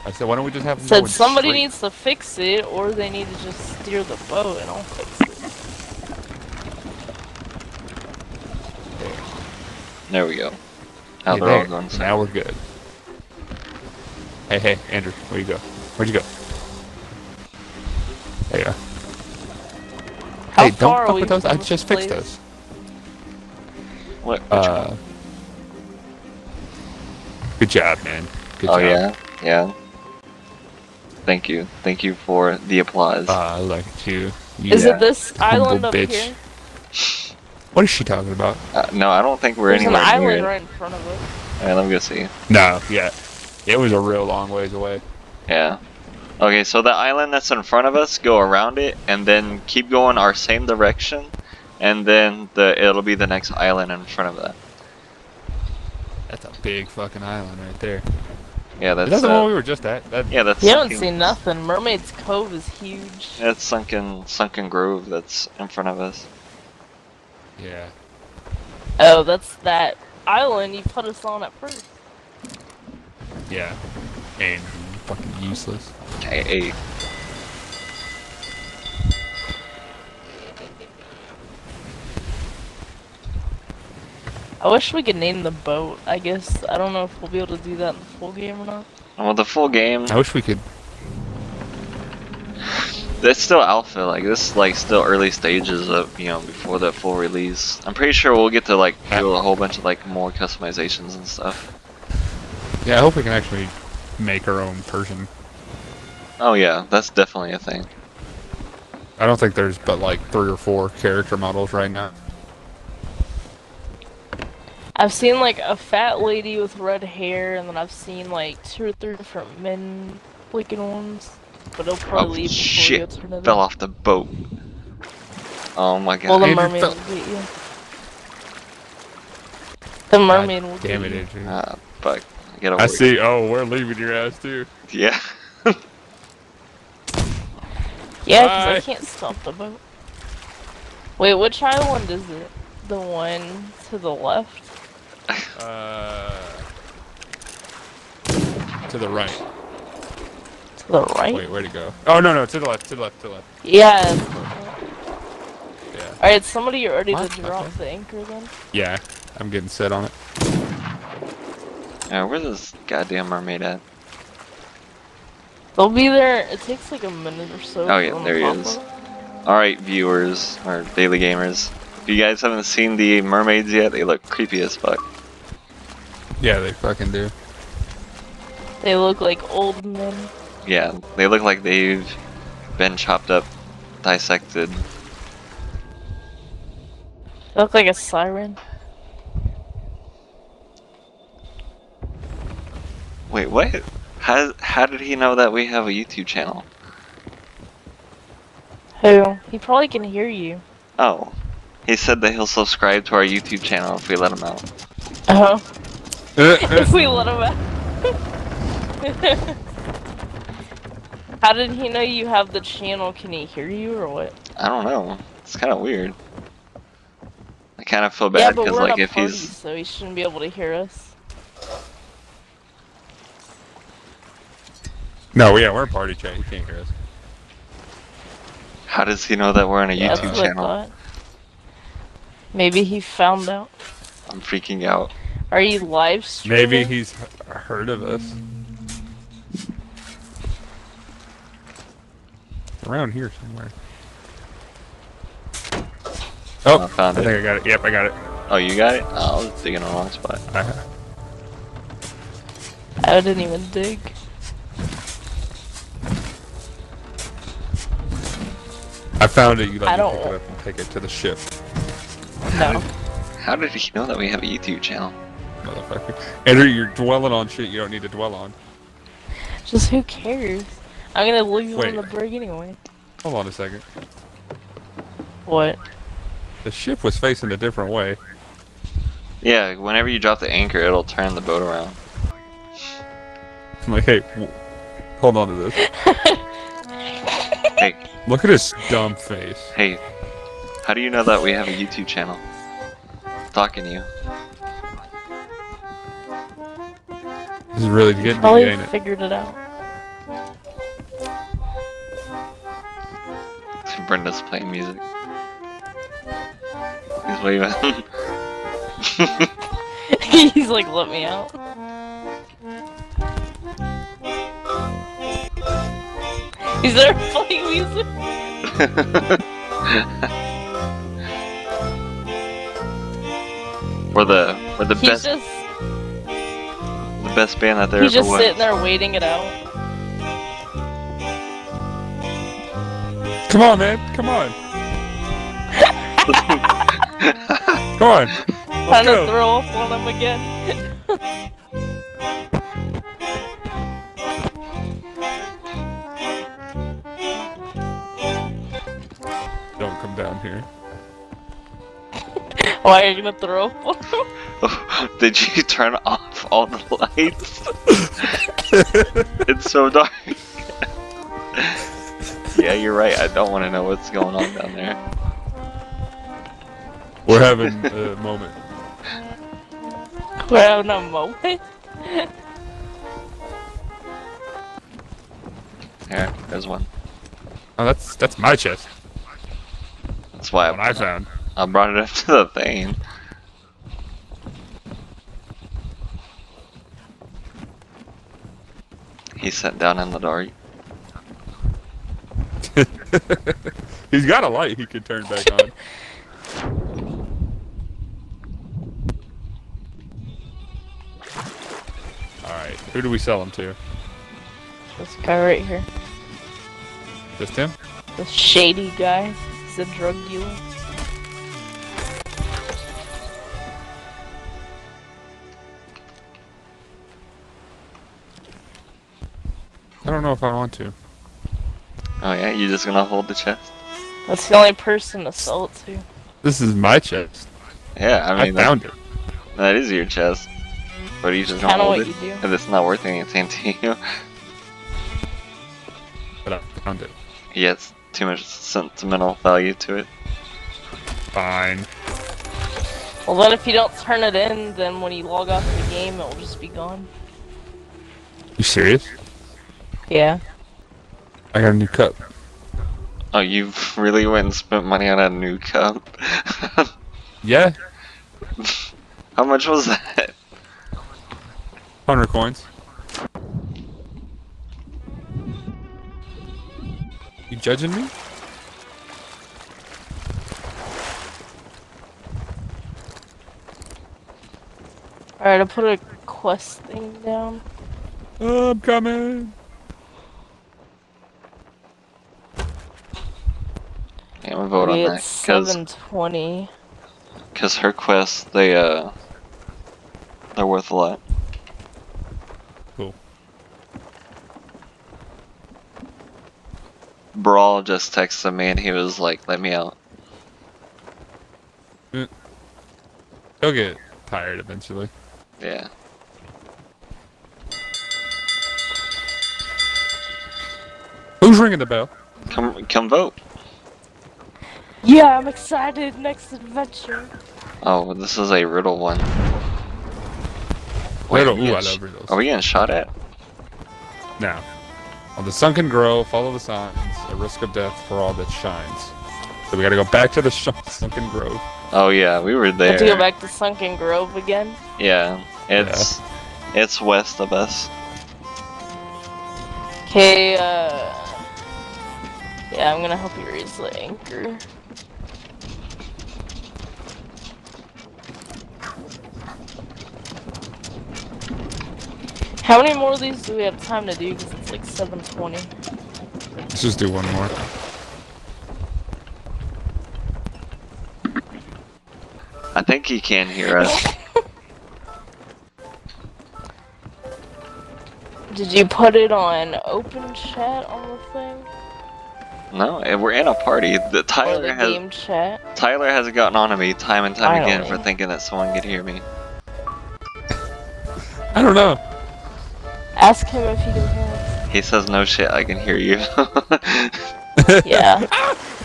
I said, why don't we just have him go straight? Said somebody needs to fix it, or they need to just steer the boat and I'll fix it. There we go. Now hey, they're all going. Now we're good. Hey, hey, Andrew, where you go? Where'd you go? There you are. How hey, don't fuck with those. I just fixed those. What? Which uh, one? Good job, man. Good oh, job. Oh, yeah? Yeah. Thank you. Thank you for the applause. Ah, uh, I like you. Yeah. Is it this island up here? What is she talking about? Uh, no, I don't think we're There's anywhere near it. There's an island right in front of us. Alright, let me go see. No, yeah. It was a real long ways away. Yeah. Okay, so the island that's in front of us, go around it, and then keep going our same direction, and then the it'll be the next island in front of that. That's a big fucking island right there. Yeah, that's. Is that the uh, one we were just at? That, yeah, that's. You sunken, haven't seen nothing. Mermaid's Cove is huge. That's sunken, sunken Grove that's in front of us. Yeah. Oh, that's that island you put us on at first. Yeah, and fucking useless. Hey. I wish we could name the boat. I guess I don't know if we'll be able to do that in the full game or not. Well, the full game. I wish we could. That's still alpha. Like this, is, like still early stages of you know before the full release. I'm pretty sure we'll get to like do a whole bunch of like more customizations and stuff. Yeah, I hope we can actually make our own version. Oh yeah, that's definitely a thing. I don't think there's but like three or four character models right now. I've seen like a fat lady with red hair, and then I've seen like two or three different men looking ones. But it'll probably oh, leave shit. before you turn it fell off the boat. Oh my god. Well, the Andrew mermaid will beat you. The mermaid god will beat you. Damn it, Andrew. Uh, fuck. I, gotta I see. Oh, we're leaving your ass too. Yeah. Yeah, because I can't stop the boat. Wait, which island is it? The one to the left? Uh, to the right. To the right? Wait, where'd it go? Oh, no, no, to the left, to the left, to the left. Yeah. yeah. Alright, somebody already did drop okay. the anchor then? Yeah, I'm getting set on it. Yeah, where's this goddamn mermaid at? They'll be there, it takes like a minute or so. Oh yeah, there he is. Alright, viewers, or daily gamers. If you guys haven't seen the mermaids yet, they look creepy as fuck. Yeah, they fucking do. They look like old men. Yeah, they look like they've been chopped up, dissected. They look like a siren. Wait, what? How, how did he know that we have a YouTube channel? Who? He probably can hear you. Oh. He said that he'll subscribe to our YouTube channel if we let him out. Oh. If we let him out. How did he know you have the channel? Can he hear you or what? I don't know. It's kind of weird. I kind of feel bad because yeah, like if party, he's so he shouldn't be able to hear us. No, yeah, we're in party chat. He can't hear us. How does he know that we're on a yeah, YouTube that's what channel? I thought. Maybe he found out. I'm freaking out. Are you live streaming? Maybe he's heard of us. Around here somewhere. Oh, I, found I think it. I got it. Yep, I got it. Oh, you got it? Oh, I was digging in the wrong spot. I, I didn't even dig. I found it. You let me pick it up and take it to the ship. How, no. did, how did he know that we have a YouTube channel? Motherfucker. Andrew, you're dwelling on shit you don't need to dwell on. Just who cares? I'm gonna leave you on the brig anyway. Hold on a second. What? The ship was facing a different way. Yeah, whenever you drop the anchor, it'll turn the boat around. I'm like, hey, hold on to this. Hey. Look at his dumb face. Hey. How do you know that we have a YouTube channel? I'm talking to you. This is really getting me, ain't it? Figured it out. Brenda's playing music. He's waving. He's like, let me out. He's there playing music. We're the we're the he's best just, the best band out there. He's just sitting there waiting it out. Come on, man! Come on! Come on! Let's Trying go. to throw off one of them again. Don't come down here. Why are you gonna throw up? Did you turn off all the lights? It's so dark. Yeah, you're right. I don't want to know what's going on down there. We're having a moment. We're having a moment? There, there's one. Oh, that's that's my chest. That's why I, I found. I brought it up to the thing. He sat down in the dark. He's got a light he can turn back on. Alright, who do we sell him to? This guy right here. This him? This shady guy. He's a drug dealer. I don't know if I want to. Oh yeah, you just gonna hold the chest? That's the only person to sell it to. This is my chest. Yeah, I mean I found that, it. That is your chest. But you just don't hold it. If it's not worth anything to you. But I found it. Yeah, it's too much sentimental value to it. Fine. Well then if you don't turn it in, then when you log off the game it will just be gone. You serious? Yeah. I got a new cup. Oh, you really went and spent money on a new cup? Yeah. How much was that? one hundred coins. You judging me? Alright, I'll put a quest thing down. Oh, I'm coming! Yeah, I'm gonna vote on that. seven twenty. Cause her quests, they uh, they're worth a lot. Cool. Brawl just texted me and he was like, "Let me out." He'll get tired eventually. Yeah. Who's ringing the bell? Come, come vote. Yeah, I'm excited. Next adventure. Oh, this is a riddle one. Wait, riddle. Ooh, I love riddles. Are we getting shot at? No. On the sunken grove, follow the signs. A risk of death for all that shines. So we gotta go back to the sh sunken grove. Oh yeah, we were there. We have to go back to sunken grove again. Yeah, it's yeah. it's west of us. Okay. Uh. Yeah, I'm gonna help you raise the anchor. How many more of these do we have time to do? Because it's like seven twenty. Let's just do one more. I think he can hear us. Did you put it on open chat on the thing? No, we're in a party. The Tyler the has game chat. Tyler has gotten on to me time and time again know. for thinking that someone could hear me. I don't know. Ask him if he can hear us. He says, no shit, I can hear you. Yeah.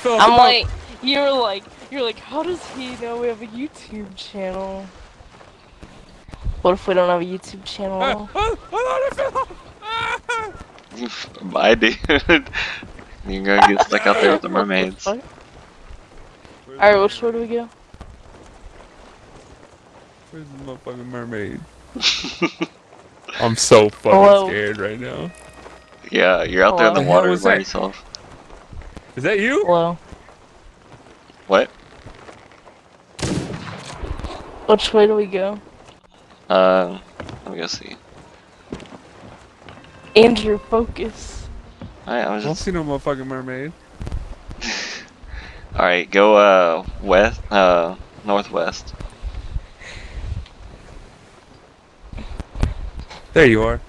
I'm like, you're like, you're like, how does he know we have a YouTube channel? What if we don't have a YouTube channel? Bye, dude. You're gonna get stuck out there with the mermaids. Alright, which way do we go? Where's the motherfucking mermaid? I'm so fucking Hello. scared right now. Yeah, you're out Hello. there in the water by yourself. Is that you? Hello. What? Which way do we go? Uh, let me go see. Andrew, focus. Alright, I was just... I don't see no motherfucking mermaid. Alright, go, uh, west, uh, northwest. There you are.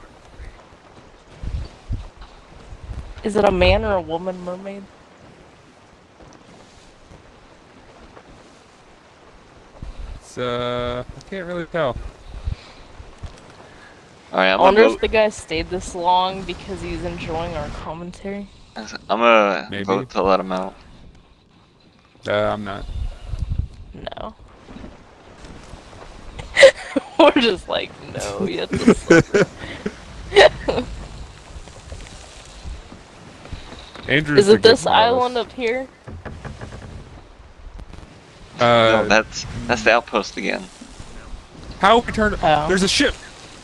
Is it a man or a woman mermaid? It's, uh, I can't really tell. All right, I'm I wonder if the guy stayed this long because he's enjoying our commentary. I'm gonna Maybe. vote to let him out. Uh, I'm not. No. We're just like, no, you have to slip. Is it this island up here? Uh, no, that's that's the outpost again. How we turn? Oh. There's a ship.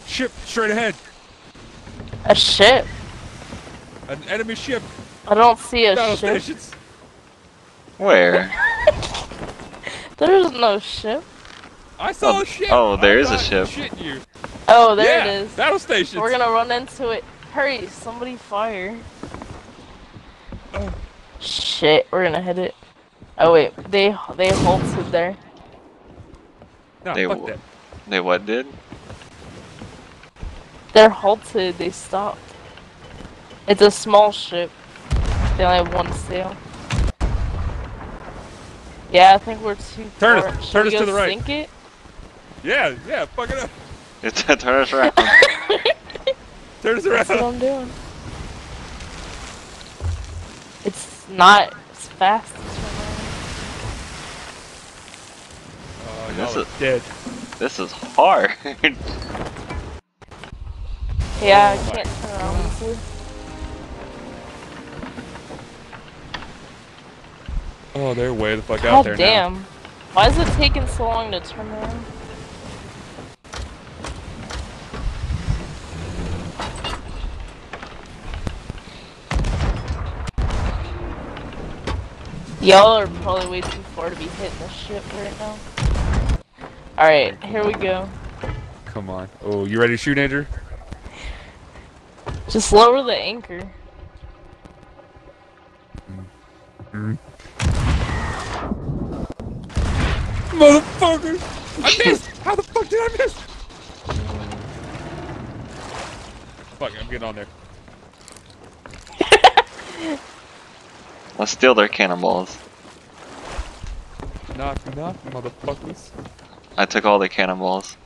Ship straight ahead. A ship. An enemy ship. I don't see a Battle ship. Stations. Where? There's no ship. I saw oh, a ship! Oh, there oh, is God. a ship. Shit, you. Oh, there yeah, it is. Battle station! We're gonna run into it. Hurry, somebody fire. Oh, shit, we're gonna hit it. Oh wait, they they halted there. No, they fuck that. They what did? They're halted, they stopped. It's a small ship. They only have one sail. Yeah, I think we're too far. Turn us, turn us to the right. Sink it? Yeah, yeah, fuck it up. It's a turn us around. Turn us around. That's what I'm doing. It's not as fast as we're going. Oh, this is dead. This is hard. Yeah, I can't turn around easily. Oh, they're way the fuck God out there damn. now. Damn. Why is it taking so long to turn around? Y'all are probably way too far to be hitting this ship right now. Alright, here we go. Come on. Oh, you ready to shoot, Andrew? Just lower the anchor. Mm-hmm. Motherfucker! I missed! How the fuck did I miss? Fuck, I'm getting on there. Let's steal their cannonballs. Knock, knock, motherfuckers. I took all the cannonballs.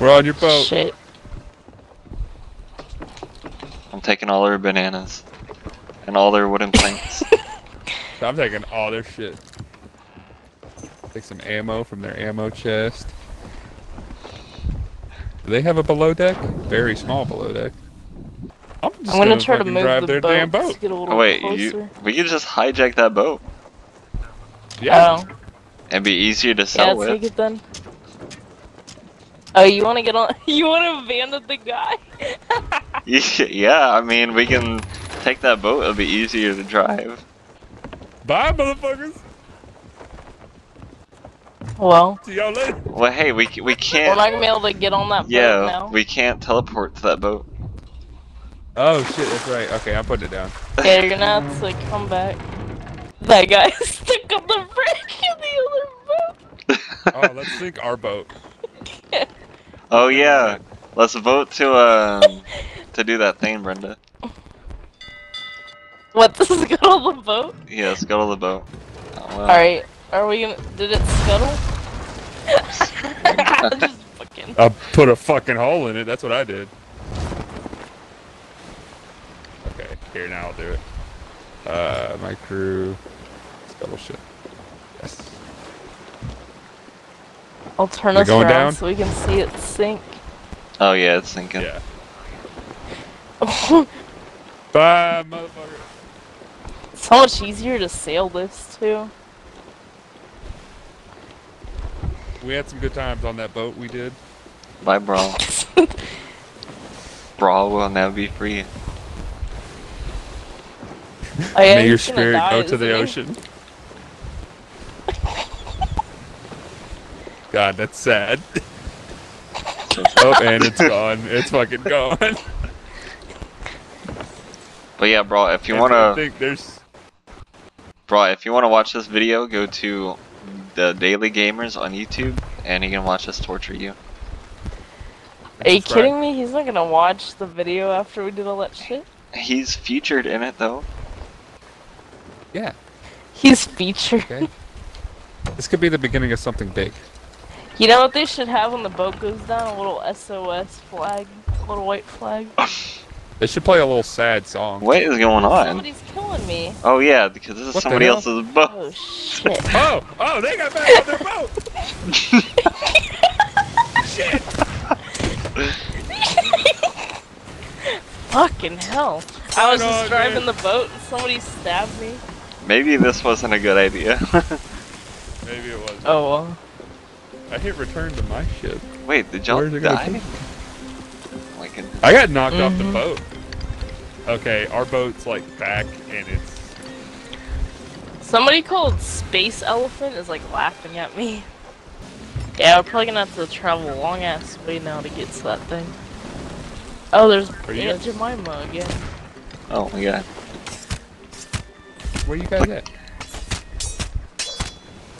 We're on your boat. Shit. I'm taking all their bananas. And all their wooden planks. I'm taking all their shit. Take some ammo from their ammo chest. Do they have a below deck? Very small below deck. I'm just I'm gonna, gonna try to move drive the their boat damn boat. To get a little oh, wait, you, we can just hijack that boat. Yeah. Oh. It'd be easier to sell yeah, with. Yeah, take it then. Oh, you wanna get on? You wanna abandon the guy? Yeah, I mean we can take that boat. It'll be easier to drive. Bye, motherfuckers. Well. See y'all later. Well, hey, we we can't. We're not gonna be able to get on that boat yeah, now. Yeah, we can't teleport to that boat. Oh shit, that's right. Okay, I'm putting it down. Yeah, you're gonna have to come back. That guy's stuck on the wreck in the other boat. Oh, let's sink our boat. Yeah. Oh yeah, let's vote to um to do that thing, Brenda. What, this is scuttle the boat? Yeah, scuttle the boat. Oh, well. Alright, are we gonna. Did it scuttle? I just fucking. I put a fucking hole in it, that's what I did. Okay, here now I'll do it. Uh, my crew. Scuttle ship. Yes. I'll turn us around down? so we can see it sink. Oh, yeah, it's sinking. Yeah. Bye, motherfucker. So much easier to sail this too. We had some good times on that boat. We did. Bye, brawl. Brawl will now be free. Oh, yeah, may your spirit die, go to the he? ocean. God, that's sad. Oh, and it's gone. It's fucking gone. But yeah, bro, if you wanna, think there's... bro, if you wanna watch this video, go to the Daily Gamers on YouTube, and you can watch us torture you. Are you kidding me? He's not gonna watch the video after we did all that shit. He's featured in it, though. Yeah. He's featured. Okay. This could be the beginning of something big. You know what they should have when the boat goes down? A little S O S flag, a little white flag. They should play a little sad song. What is going on? Somebody's killing me. Oh yeah, because this is what somebody else's boat. Oh shit. Oh, oh, they got back on their boat! Shit! Fucking hell. I was just driving the boat and somebody stabbed me. Maybe this wasn't a good idea. Maybe it wasn't. Oh well. I hit return to my ship. Wait, did y'all die? I got knocked mm-hmm. off the boat. Okay, our boat's like back and it's... Somebody called Space Elephant is like laughing at me. Yeah, we're probably gonna have to travel a long ass way now to get to that thing. Oh, there's yeah, Jemima again. Oh my god. Where you guys at?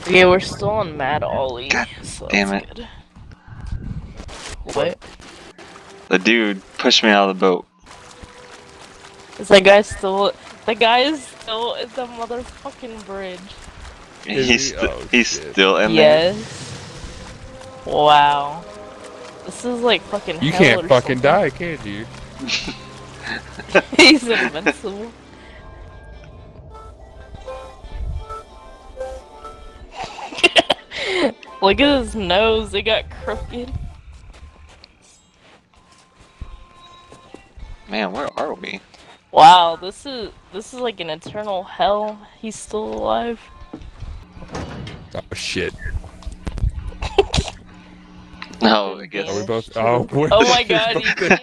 Yeah, we're still on Mad Ollie. God so damn it. Good. What? The dude pushed me out of the boat. Is that guy still? The guy is still at the motherfucking bridge. Is he's he? st oh, he's shit. still in there. Yes. Wow. This is like fucking. You hell can't or fucking something. die, can you? He's invincible. Look at his nose. It got crooked. Man, where are we? Wow, this is this is like an eternal hell. He's still alive. Oh shit. No, I guess. Are we both? Oh, we're oh my god, you can.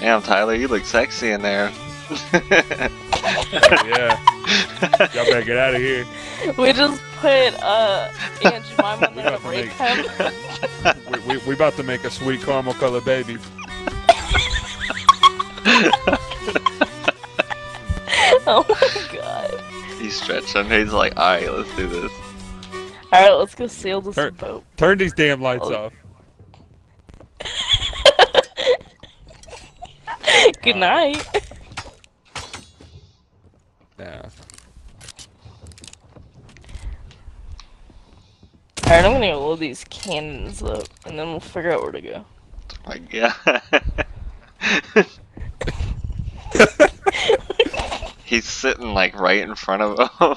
Damn, Tyler, you look sexy in there. Yeah. Y'all better get out of here. We just put uh, Aunt Jemima in there to break him. we, we, we about to make a sweet caramel colored baby. Oh my god. He stretched under, he's like, alright, let's do this. Alright, let's go sail this turn, boat. Turn these damn lights oh. off. Good night. Yeah. Alright, I'm gonna load these cannons up and then we'll figure out where to go. Oh my god. He's sitting like right in front of him.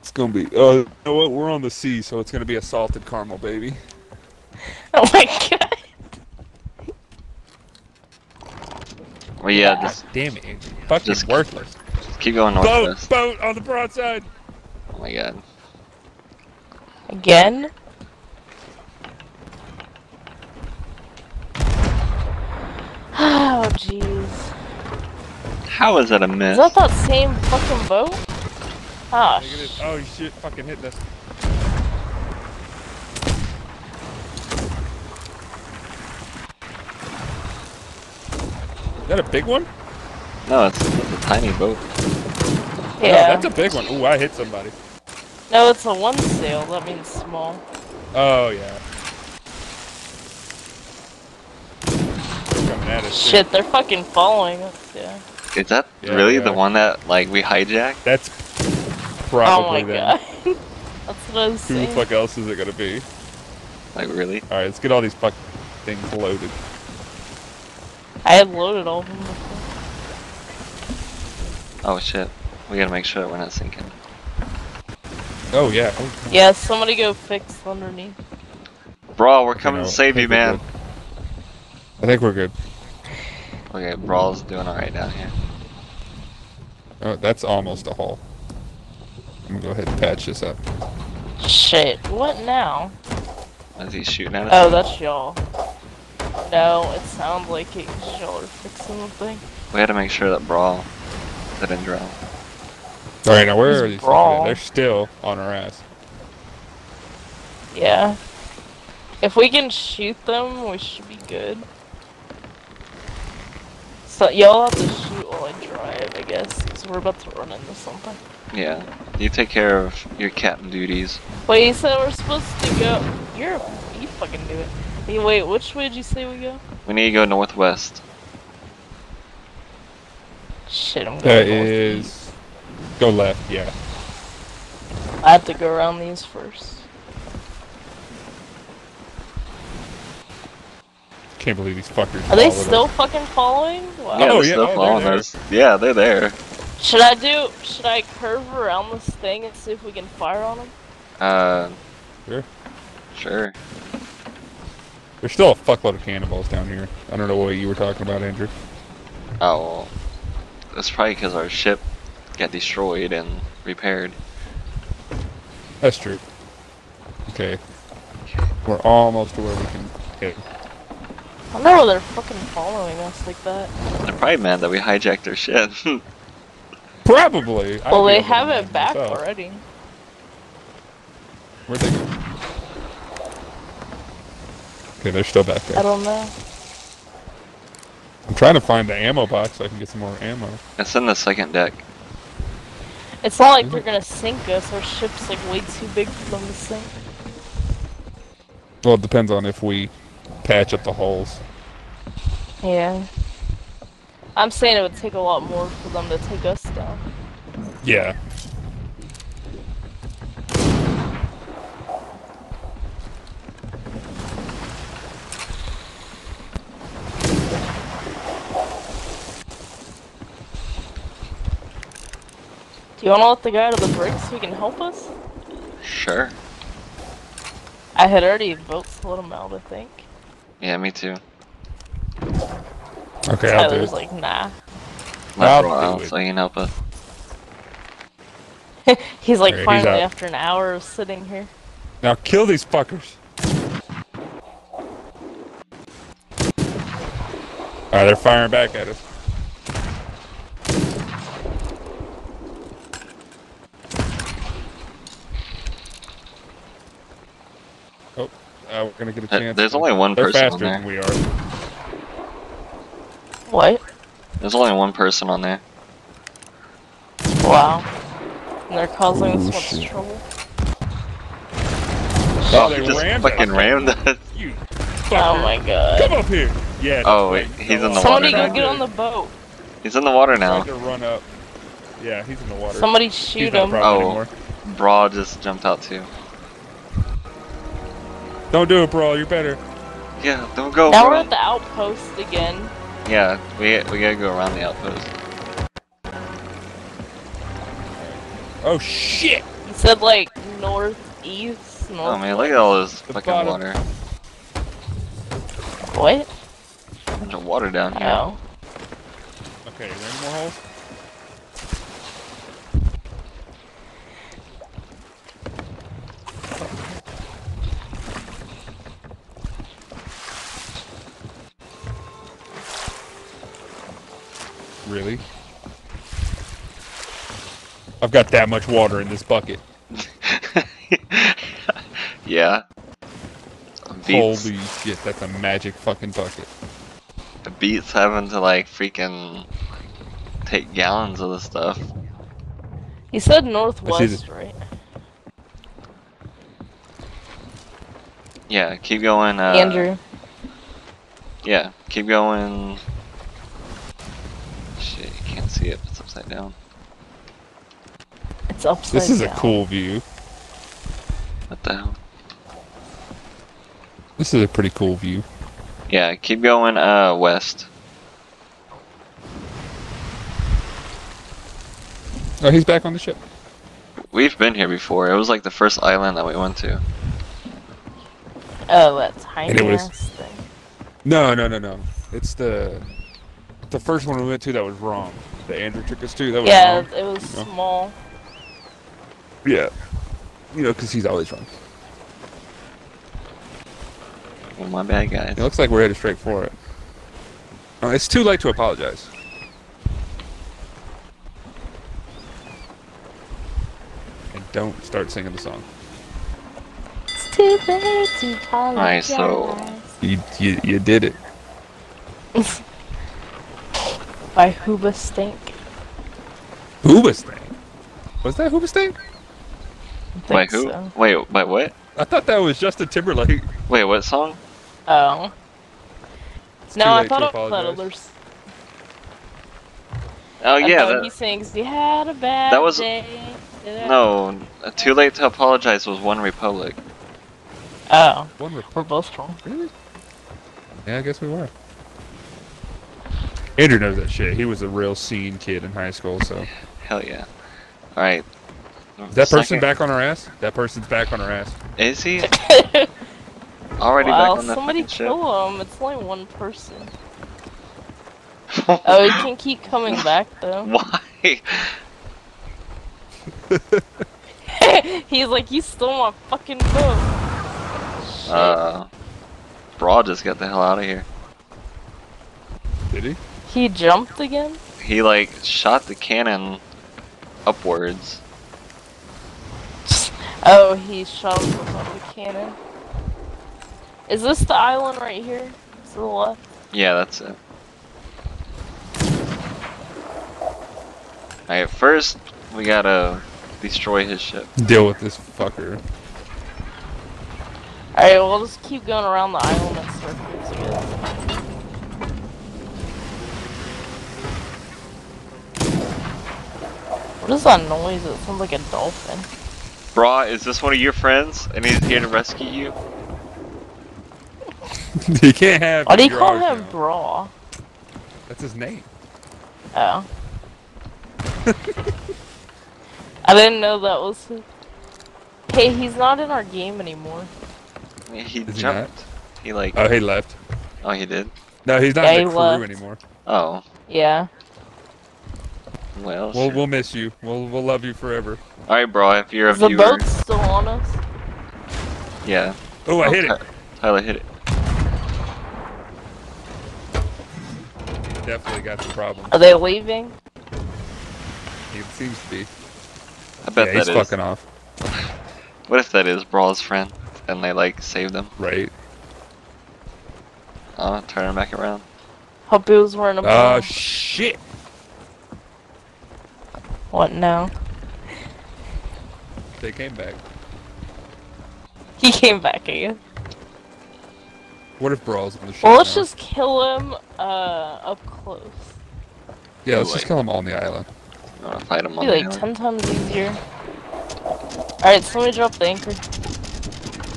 It's gonna be. Oh, uh, you know what? We're on the sea, so it's gonna be a salted caramel, baby. Oh my god. Well, yeah, yeah. Just, damn it. It's fucking just worthless. Just keep going north. Boat, this. boat on the broadside. Oh my god. Again? Oh jeez. How is that a miss? Is that that same fucking boat? Ah. Oh, oh shit! Fucking hit this. Is that a big one? No, it's, it's a tiny boat. Yeah. Oh, that's a big one. Ooh, I hit somebody. No, it's a one sail. That means small. Oh yeah. Shit, they're fucking following us, yeah. Is that yeah, really yeah. the one that, like, we hijacked? That's probably that. Oh my god. That's what I was saying. Who the fuck else is it gonna be? Like, really? Alright, let's get all these fucking things loaded. I had loaded all of them before. Oh shit. We gotta make sure that we're not sinking. Oh yeah. Oh, yeah, somebody go fix underneath. Bro, we're coming you know, to save you, man. Good. I think we're good. Okay, Brawl's doing alright down here. Oh, that's almost a hole. I'm gonna go ahead and patch this up. Shit, what now? Is he shooting at us? Oh, that's y'all. No, it sounds like it, because y'all are fixing the thing. We had to make sure that Brawl didn't drown. Alright, now where are these things? They're still on our ass. Yeah. If we can shoot them, we should be good. So y'all have to shoot while I drive, I guess, because we're about to run into something. Yeah, you take care of your captain duties. Wait, so we're supposed to go... You're... you fucking do it. Hey, wait, which way did you say we go? We need to go northwest. Shit, I'm going That is... Go left, yeah. I have to go around these first. Can't believe these fuckers. Are they still us. fucking following? Wow. Yeah, they're oh, yeah. still oh, following they're us. Yeah, they're there. Should I do? Should I curve around this thing and see if we can fire on them? Uh, sure. Sure. There's still a fuckload of cannonballs down here. I don't know what you were talking about, Andrew. Oh, well, that's probably because our ship got destroyed and repaired. That's true. Okay, we're almost to where we can hit. I don't know why they're fucking following us like that. They're probably mad that we hijacked their ship. Probably. Well, they have it back already. Where'd they go? Okay, they're still back there. I don't know. I'm trying to find the ammo box so I can get some more ammo. It's in the second deck. It's not like they're gonna sink us. Our ship's like way too big for them to sink. Well, it depends on if we patch up the holes. Yeah. I'm saying it would take a lot more for them to take us down. Yeah. Do you want to let the guy out of the brig so he can help us? Sure. I had already voted to let him out, I think. Yeah, me too. Okay, Tyler's I'll do it. was like, nah. I'll, I'll do it. So you can help us. He's like, right, finally, he's after an hour of sitting here. Now kill these fuckers. Alright, they're firing back at us. Oh, uh, we're gonna get a chance. There's only one They're person faster on there. Than we are. What? There's only one person on there. Wow. And they're causing Ooh, us much shit. trouble. Oh, they just rammed fucking us. rammed us. You oh my god. Come up here. Yeah. Oh wait, he's in the Somebody water. Somebody go now. get on the boat. He's in the water now. To run up. Yeah, he's in the water. Somebody shoot him. Oh, Brawl just jumped out too. Don't do it, Brawl, you're better. Yeah, don't go, Now Brawl. We're at the outpost again. Yeah, we, we gotta go around the outpost. Oh, shit! You said, like, northeast, northeast. Oh, man, look at all this the fucking bottom. water. What? There's a bunch of water down here. Oh. Okay, is there any more holes? Really? I've got that much water in this bucket. Yeah. Beats. Holy shit, that's a magic fucking bucket. It beats having to like freaking take gallons of the stuff. You said northwest, right? Yeah, keep going. Uh, Andrew. Yeah, keep going. Shit, you can't see it, it's upside down. It's upside down. This is down. a cool view. What the hell? This is a pretty cool view. Yeah, keep going uh, west. Oh, he's back on the ship. We've been here before. It was like the first island that we went to. Oh, that tiny was... ass thing. No, no, no, no. It's the... The first one we went to that was wrong. That Andrew took us to, that was yeah, wrong. Yeah, it was you know? small. Yeah. You know, because he's always wrong. Well, my bad, guys. It looks like we're headed straight for it. Uh, it's too late to apologize. And don't start singing the song. It's too late to apologize. Alright, so... You, you, you did it. By Hooba Stink. Hooba Stink? Was that Hooba Stink? By who? So. Wait, by what? I thought that was Justin Timberlake. Wait, what song? Oh. It's no, I thought it was that other. Oh yeah, that. He sings. You had a bad that was. Day. No, Too Late to Apologize was One Republic. Oh. One Republic. We're both wrong. Really? Yeah, I guess we were. Andrew knows that shit. He was a real scene kid in high school, so. Hell yeah. Alright. Is that person back on her ass? That person's back on her ass. Is he? Already wow, back on the somebody kill ship. him. It's only one person. Oh, he can keep coming back, though. Why? He's like, you stole my fucking boat. Uh. Brawl just got the hell out of here. Did he? He jumped again? He like shot the cannon upwards. Oh, he shot the cannon. Is this the island right here? To the left? Yeah, that's it. Alright, first we gotta destroy his ship. Deal with this fucker. Alright, we'll just keep going around the island in circles again. What is that noise? It sounds like a dolphin. Brah, is this one of your friends? And he's here to rescue you? You can't have. Why do you call him Brah? That's his name. Oh. I didn't know that was him. Hey, he's not in our game anymore. Yeah, he is jumped. He, he like. Oh, he left. Oh, he did. No, he's not yeah, in the crew left. anymore. Oh. Yeah. Well, we'll, we'll miss you. We'll we'll love you forever. All right, bro. If you're a viewer. The boat's still on us. Yeah. Oh, I oh, hit Ty it. Tyler hit it. Definitely got the problem. Are they leaving? It seems to be. I bet yeah, that he's is. fucking off. What if that is Brawl's friend and they like save them? Right. Oh, turn him back around. Hope it was wearing a. Oh shit. What now? They came back. He came back again. What if Brawl's on the ship? Well, let's now? just kill him uh, up close. Yeah, let's Ooh, just like, kill him all on the island. I want to fight him on the like island. ten times easier. Alright, so let me drop the anchor.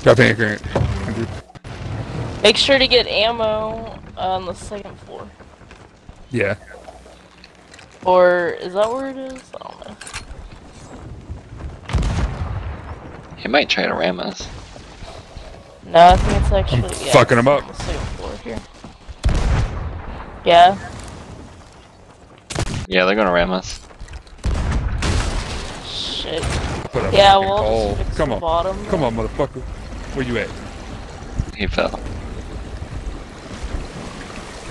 Drop the anchor. Make sure to get ammo on the second floor. Yeah. Or is that where it is? I don't know. He might try to ram us. No, I think it's actually I'm yeah, fucking him up. On the second floor here. Yeah. Yeah, they're gonna ram us. Shit. Put yeah, well, hole. Just come on, bottom. come on, motherfucker. Where you at? He fell.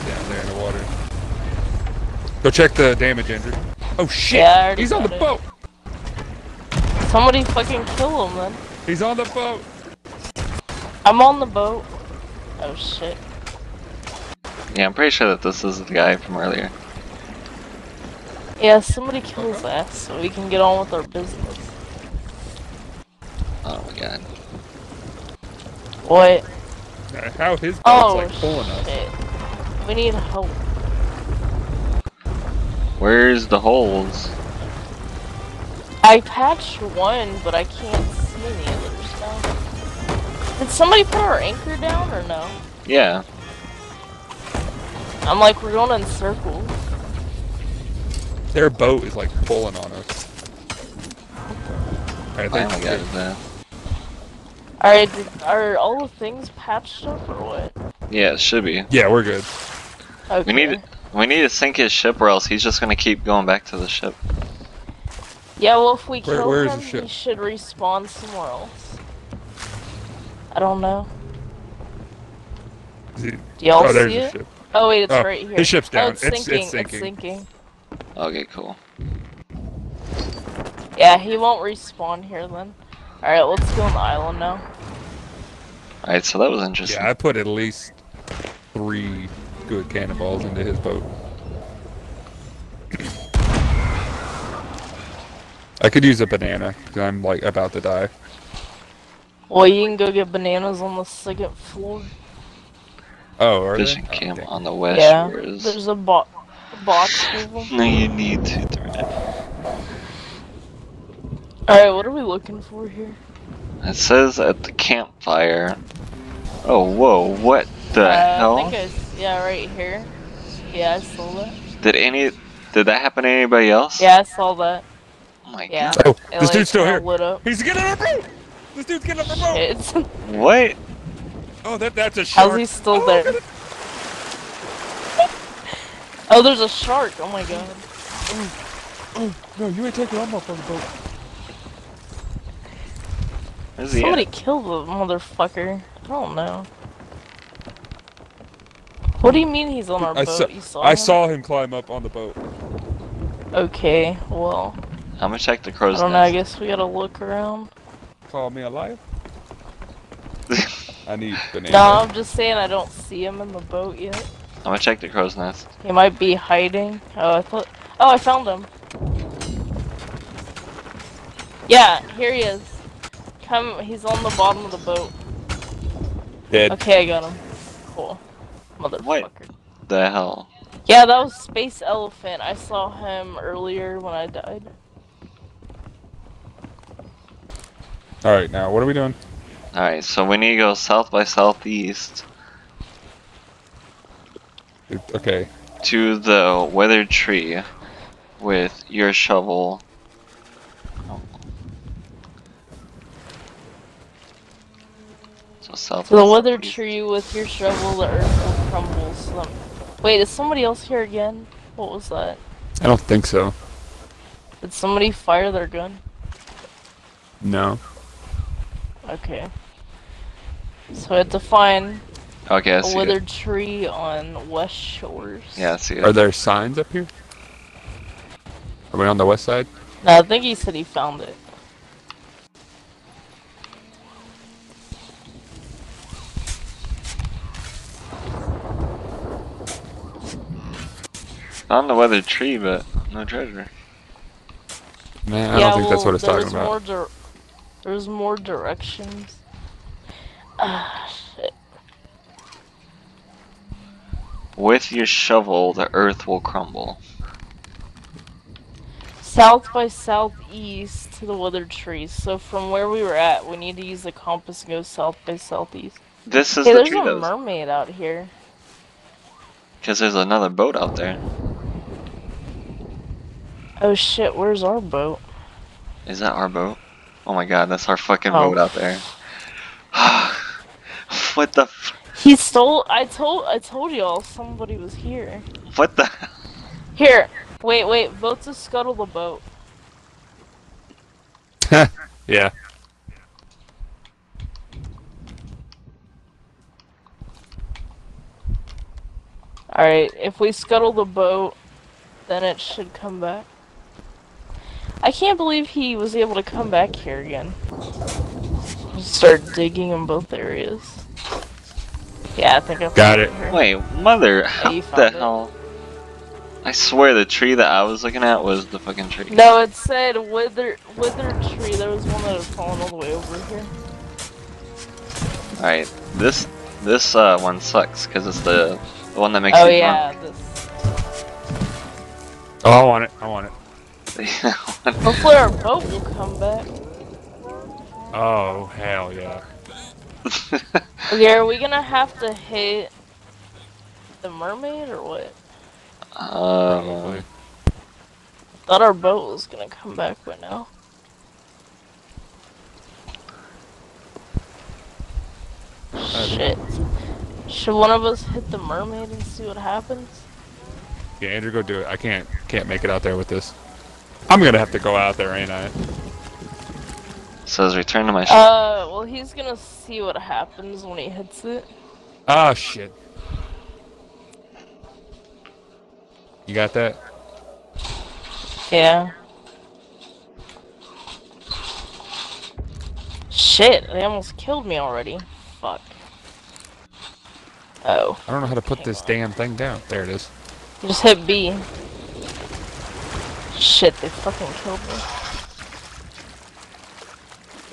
Down there in the water. Go check the damage, Andrew. Oh shit! Yeah, he's on the it. boat! Somebody fucking kill him, then. He's on the boat! I'm on the boat. Oh shit. Yeah, I'm pretty sure that this is the guy from earlier. Yeah, somebody kill his ass so we can get on with our business. Oh my god. What? How his boat's oh, like pulling shit. us. We need help. Where's the holes? I patched one, but I can't see the other stuff. Did somebody put our anchor down or no? Yeah. I'm like, we're going in circles. Their boat is like pulling on us. Alright, thank you guys. Alright, are all the things patched up or what? Yeah, it should be. Yeah, we're good. Okay. We need. We need to sink his ship, or else he's just gonna keep going back to the ship. Yeah, well, if we where, kill where him, he should respawn somewhere else. I don't know. Do y'all oh, see it? Ship. Oh wait, it's oh, right here. His ship's down. Oh, it's, it's, sinking. It's sinking. It's sinking. Okay, cool. Yeah, he won't respawn here then. All right, let's go on the island now. All right, so that was interesting. Yeah, I put at least three. Good cannonballs into his boat. I could use a banana because I'm like about to die. Well, you can go get bananas on the second floor. Oh, are Vision they? cam oh, on the west. Yeah, is... there's a, bo a box. No, you need to turn it. All right, what are we looking for here? It says at the campfire. Oh, whoa! What the uh, hell? I think I Yeah, right here. Yeah, I saw that. Did any? Did that happen to anybody else? Yeah, I saw that. Oh my yeah. god. Oh, this like, dude's still here. He's getting on our boat. This dude's getting on our boat. Shit. What? Oh, that that's a shark. How's he still oh, there? Oh, there's a shark. Oh my god. Oh, oh no, you ain't taking him off on the boat. Where's he Somebody at? killed the motherfucker. I don't know. What do you mean he's on our I boat? Saw, you saw I him? saw him climb up on the boat. Okay, well. I'm gonna check the crow's nest. I don't know, I guess we gotta look around. Call me a liar? I need banana. No, I'm just saying I don't see him in the boat yet. I'm gonna check the crow's nest. He might be hiding. Oh, I thought. Oh, I found him. Yeah, here he is. Come, he's on the bottom of the boat. Dead. Okay, I got him. Cool. Motherfucker. What the hell? Yeah, that was Space Elephant. I saw him earlier when I died. Alright, now what are we doing? Alright, so we need to go south by southeast. Okay. To the weathered tree with your shovel. Oh. So south. So the weathered tree with your shovel, the earth will crumble. So that... Wait, is somebody else here again? What was that? I don't think so. Did somebody fire their gun? No. Okay. So we have to find okay, I a withered it. tree on West Shores. Yeah, I see it. Are there signs up here? Are we on the west side? No, I think he said he found it. Found the withered tree, but no treasure. Man, I yeah, don't think well, that's what it's talking about. More There's more directions. Ah, shit. With your shovel, the earth will crumble. South by southeast to the withered trees. So from where we were at, we need to use the compass and go south by southeast. This is hey, the there's tree a mermaid out here. Because there's another boat out there. Oh shit, where's our boat? Is that our boat? Oh my god, that's our fucking oh. boat out there. What the f- He stole- I told- I told y'all somebody was here. What the- Here, wait, wait, vote to scuttle the boat. Yeah. Alright, if we scuttle the boat, then it should come back. I can't believe he was able to come back here again. Start digging in both areas. Yeah, I think I got it. Her. Wait, mother, how yeah, the it. hell? I swear the tree that I was looking at was the fucking tree. No, it said wither, withered tree. There was one that was falling all the way over here. All right, this this uh, one sucks because it's the, the one that makes oh, you yeah, drunk. This... Oh, I want it. I want it. Hopefully our boat will come back. Oh, hell yeah. Okay, are we gonna have to hit the mermaid or what? Uh, Probably. Thought our boat was gonna come back by now. Shit. Should one of us hit the mermaid and see what happens? Yeah, Andrew, go do it. I can't, can't make it out there with this. I'm gonna have to go out there, ain't I? Says return to my ship. Uh, well, he's gonna see what happens when he hits it. Ah, oh, shit. You got that? Yeah. Shit, they almost killed me already. Fuck. Oh. I don't know how to put Hang this on. damn thing down. There it is. Just hit B. Shit, they fucking killed me.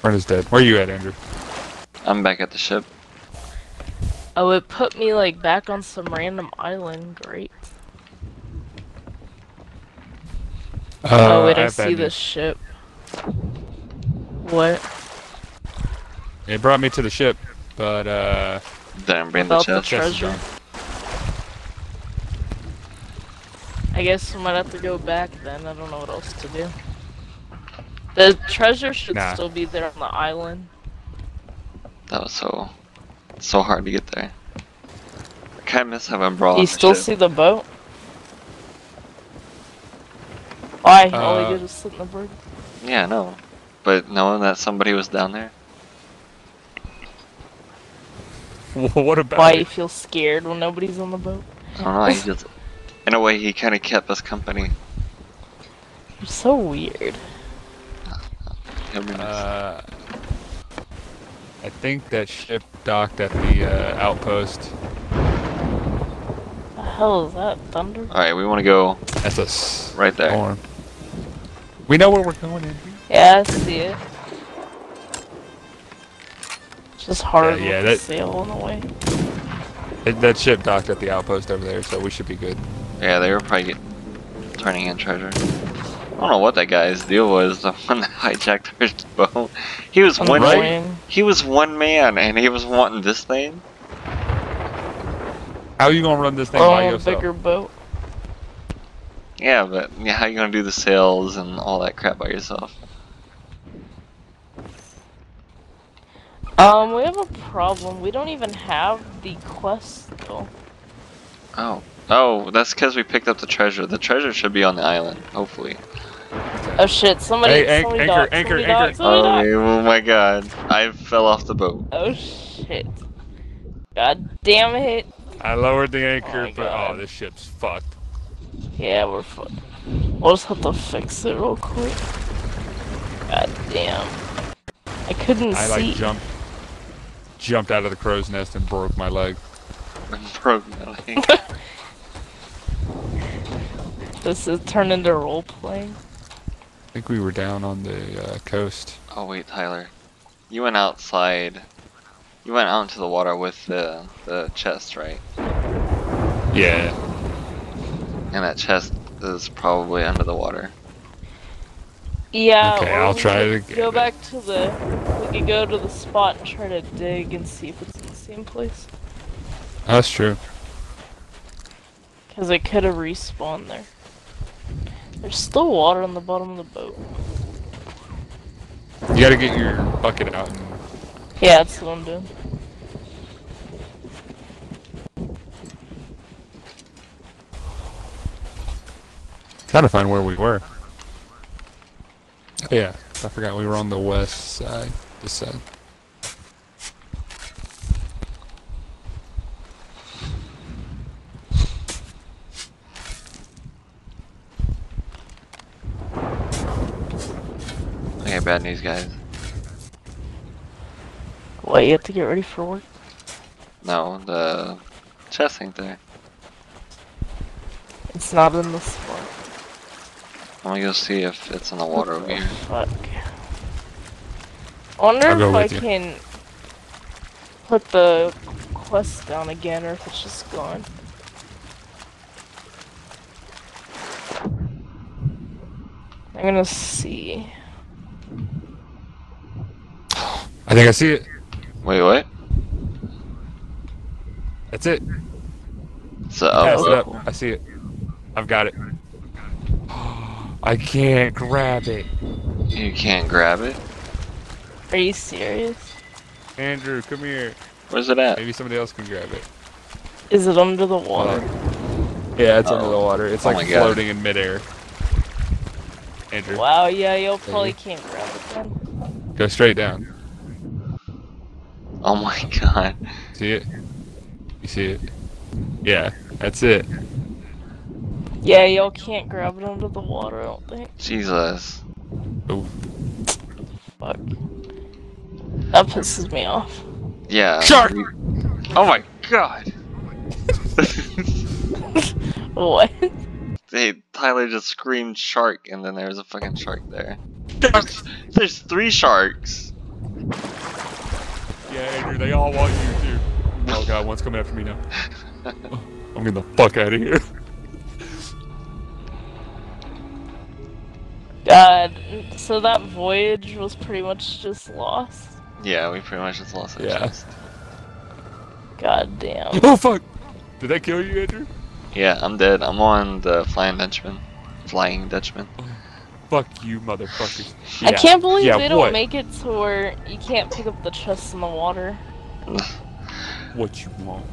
Brenda's dead. Where are you at, Andrew? I'm back at the ship. Oh, it put me, like, back on some random island. Great. Uh, oh, wait, I, I see the ship. What? It brought me to the ship, but, uh... Damn, bring the chest. The treasure. I guess we might have to go back then. I don't know what else to do. The treasure should nah. still be there on the island. That was so so hard to get there. I kind of miss having brawl. You still ship. see the boat? Why? Uh, All we did was sit in the bird. Yeah, no. But knowing that somebody was down there. What about Why it? You feel scared when nobody's on the boat? I don't know, he just, in a way, he kind of kept us company. You're so weird. Uh, I think that ship docked at the uh, outpost. The hell is that? Thunder? Alright, we want to go. That's us. Right there. Storm. We know where we're going, Andrew. Yeah, I see it. It's just hard yeah, yeah, to that, sail on the way. It, that ship docked at the outpost over there, so we should be good. Yeah, they were probably get, turning in treasure. I don't know what that guy's deal was, the one that hijacked our boat. He was on one man. He was one man, and he was wanting this thing. How are you gonna run this thing oh, by yourself? A bigger boat. Yeah, but yeah, how are you gonna do the sails and all that crap by yourself? Um, we have a problem. We don't even have the quest though. Oh. Oh, that's because we picked up the treasure. The treasure should be on the island, hopefully. Oh shit, somebody, hey, somebody anchor, docked, anchor, somebody anchor. Docked, somebody oh, docked. Oh my god, I fell off the boat. Oh shit. God damn it. I lowered the anchor, oh but god. Oh, this ship's fucked. Yeah, we're fucked. We'll just have to fix it real quick. God damn. I couldn't I, see. I like jumped, jumped out of the crow's nest and broke my leg. broke my leg. This is turned into role playing. I think we were down on the uh, coast. Oh wait, Tyler, you went outside. You went out into the water with the the chest, right? Yeah. And that chest is probably under the water. Yeah. Okay, I'll try to go it. back to the. We could go to the spot and try to dig and see if it's in the same place. That's true. Because it could have respawned there. There's still water on the bottom of the boat. You gotta get your bucket out. Yeah, that's what I'm doing. Trying to find where we were. Oh, yeah, I forgot we were on the west side, this side. Bad news, guys. What, you have to get ready for work? No, the chest ain't there. It's not in the spot. I'm gonna go see if it's in the water over here. Fuck. I wonder if I can put the quest down again or if it's just gone. I'm gonna see. I think I see it. Wait, what? That's it. So pass it up. I see it. I've got it. I can't grab it. You can't grab it? Are you serious? Andrew, come here. Where's it at? Maybe somebody else can grab it. Is it under the water? Yeah, it's oh. under the water. It's oh like floating God. in midair. Andrew. Wow, yeah, you probably can't grab it then. Go straight down. Oh my god. See it? You see it? Yeah, that's it. Yeah, y'all can't grab it under the water, I don't think. Jesus. Oh. Fuck. That pisses me off. Yeah. Shark! We... Oh my god! What? Hey, Tyler just screamed shark and then there was a fucking shark there. There's, there's three sharks! Yeah, Andrew, they all want you too. Oh god, one's coming after me now. I'm getting the fuck out of here. God, so that voyage was pretty much just lost? Yeah, we pretty much just lost our yeah. chest. God damn. Oh fuck! Did that kill you, Andrew? Yeah, I'm dead. I'm on the Flying Dutchman. Flying Dutchman. Fuck you, motherfuckers. Yeah. I can't believe yeah, they don't what? make it to where you can't pick up the chests in the water. What you want?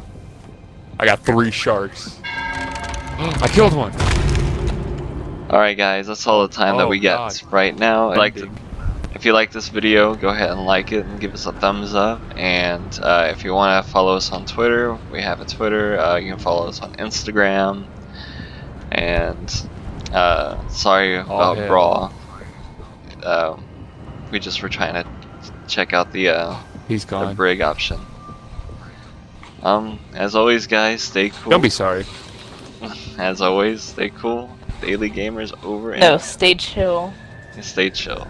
I got three sharks. I killed one! Alright guys, that's all the time oh, that we God. get right now. I'd like to, If you like this video, go ahead and like it and give us a thumbs up. And uh, if you want to follow us on Twitter, we have a Twitter. Uh, you can follow us on Instagram. And uh, sorry about oh, yeah. Brawl. Uh, we just were trying to check out the uh, he's gone the brig option. Um, as always, guys, stay cool. Don't be sorry. As always, stay cool. Daily gamers over and no, stay chill. Stay chill.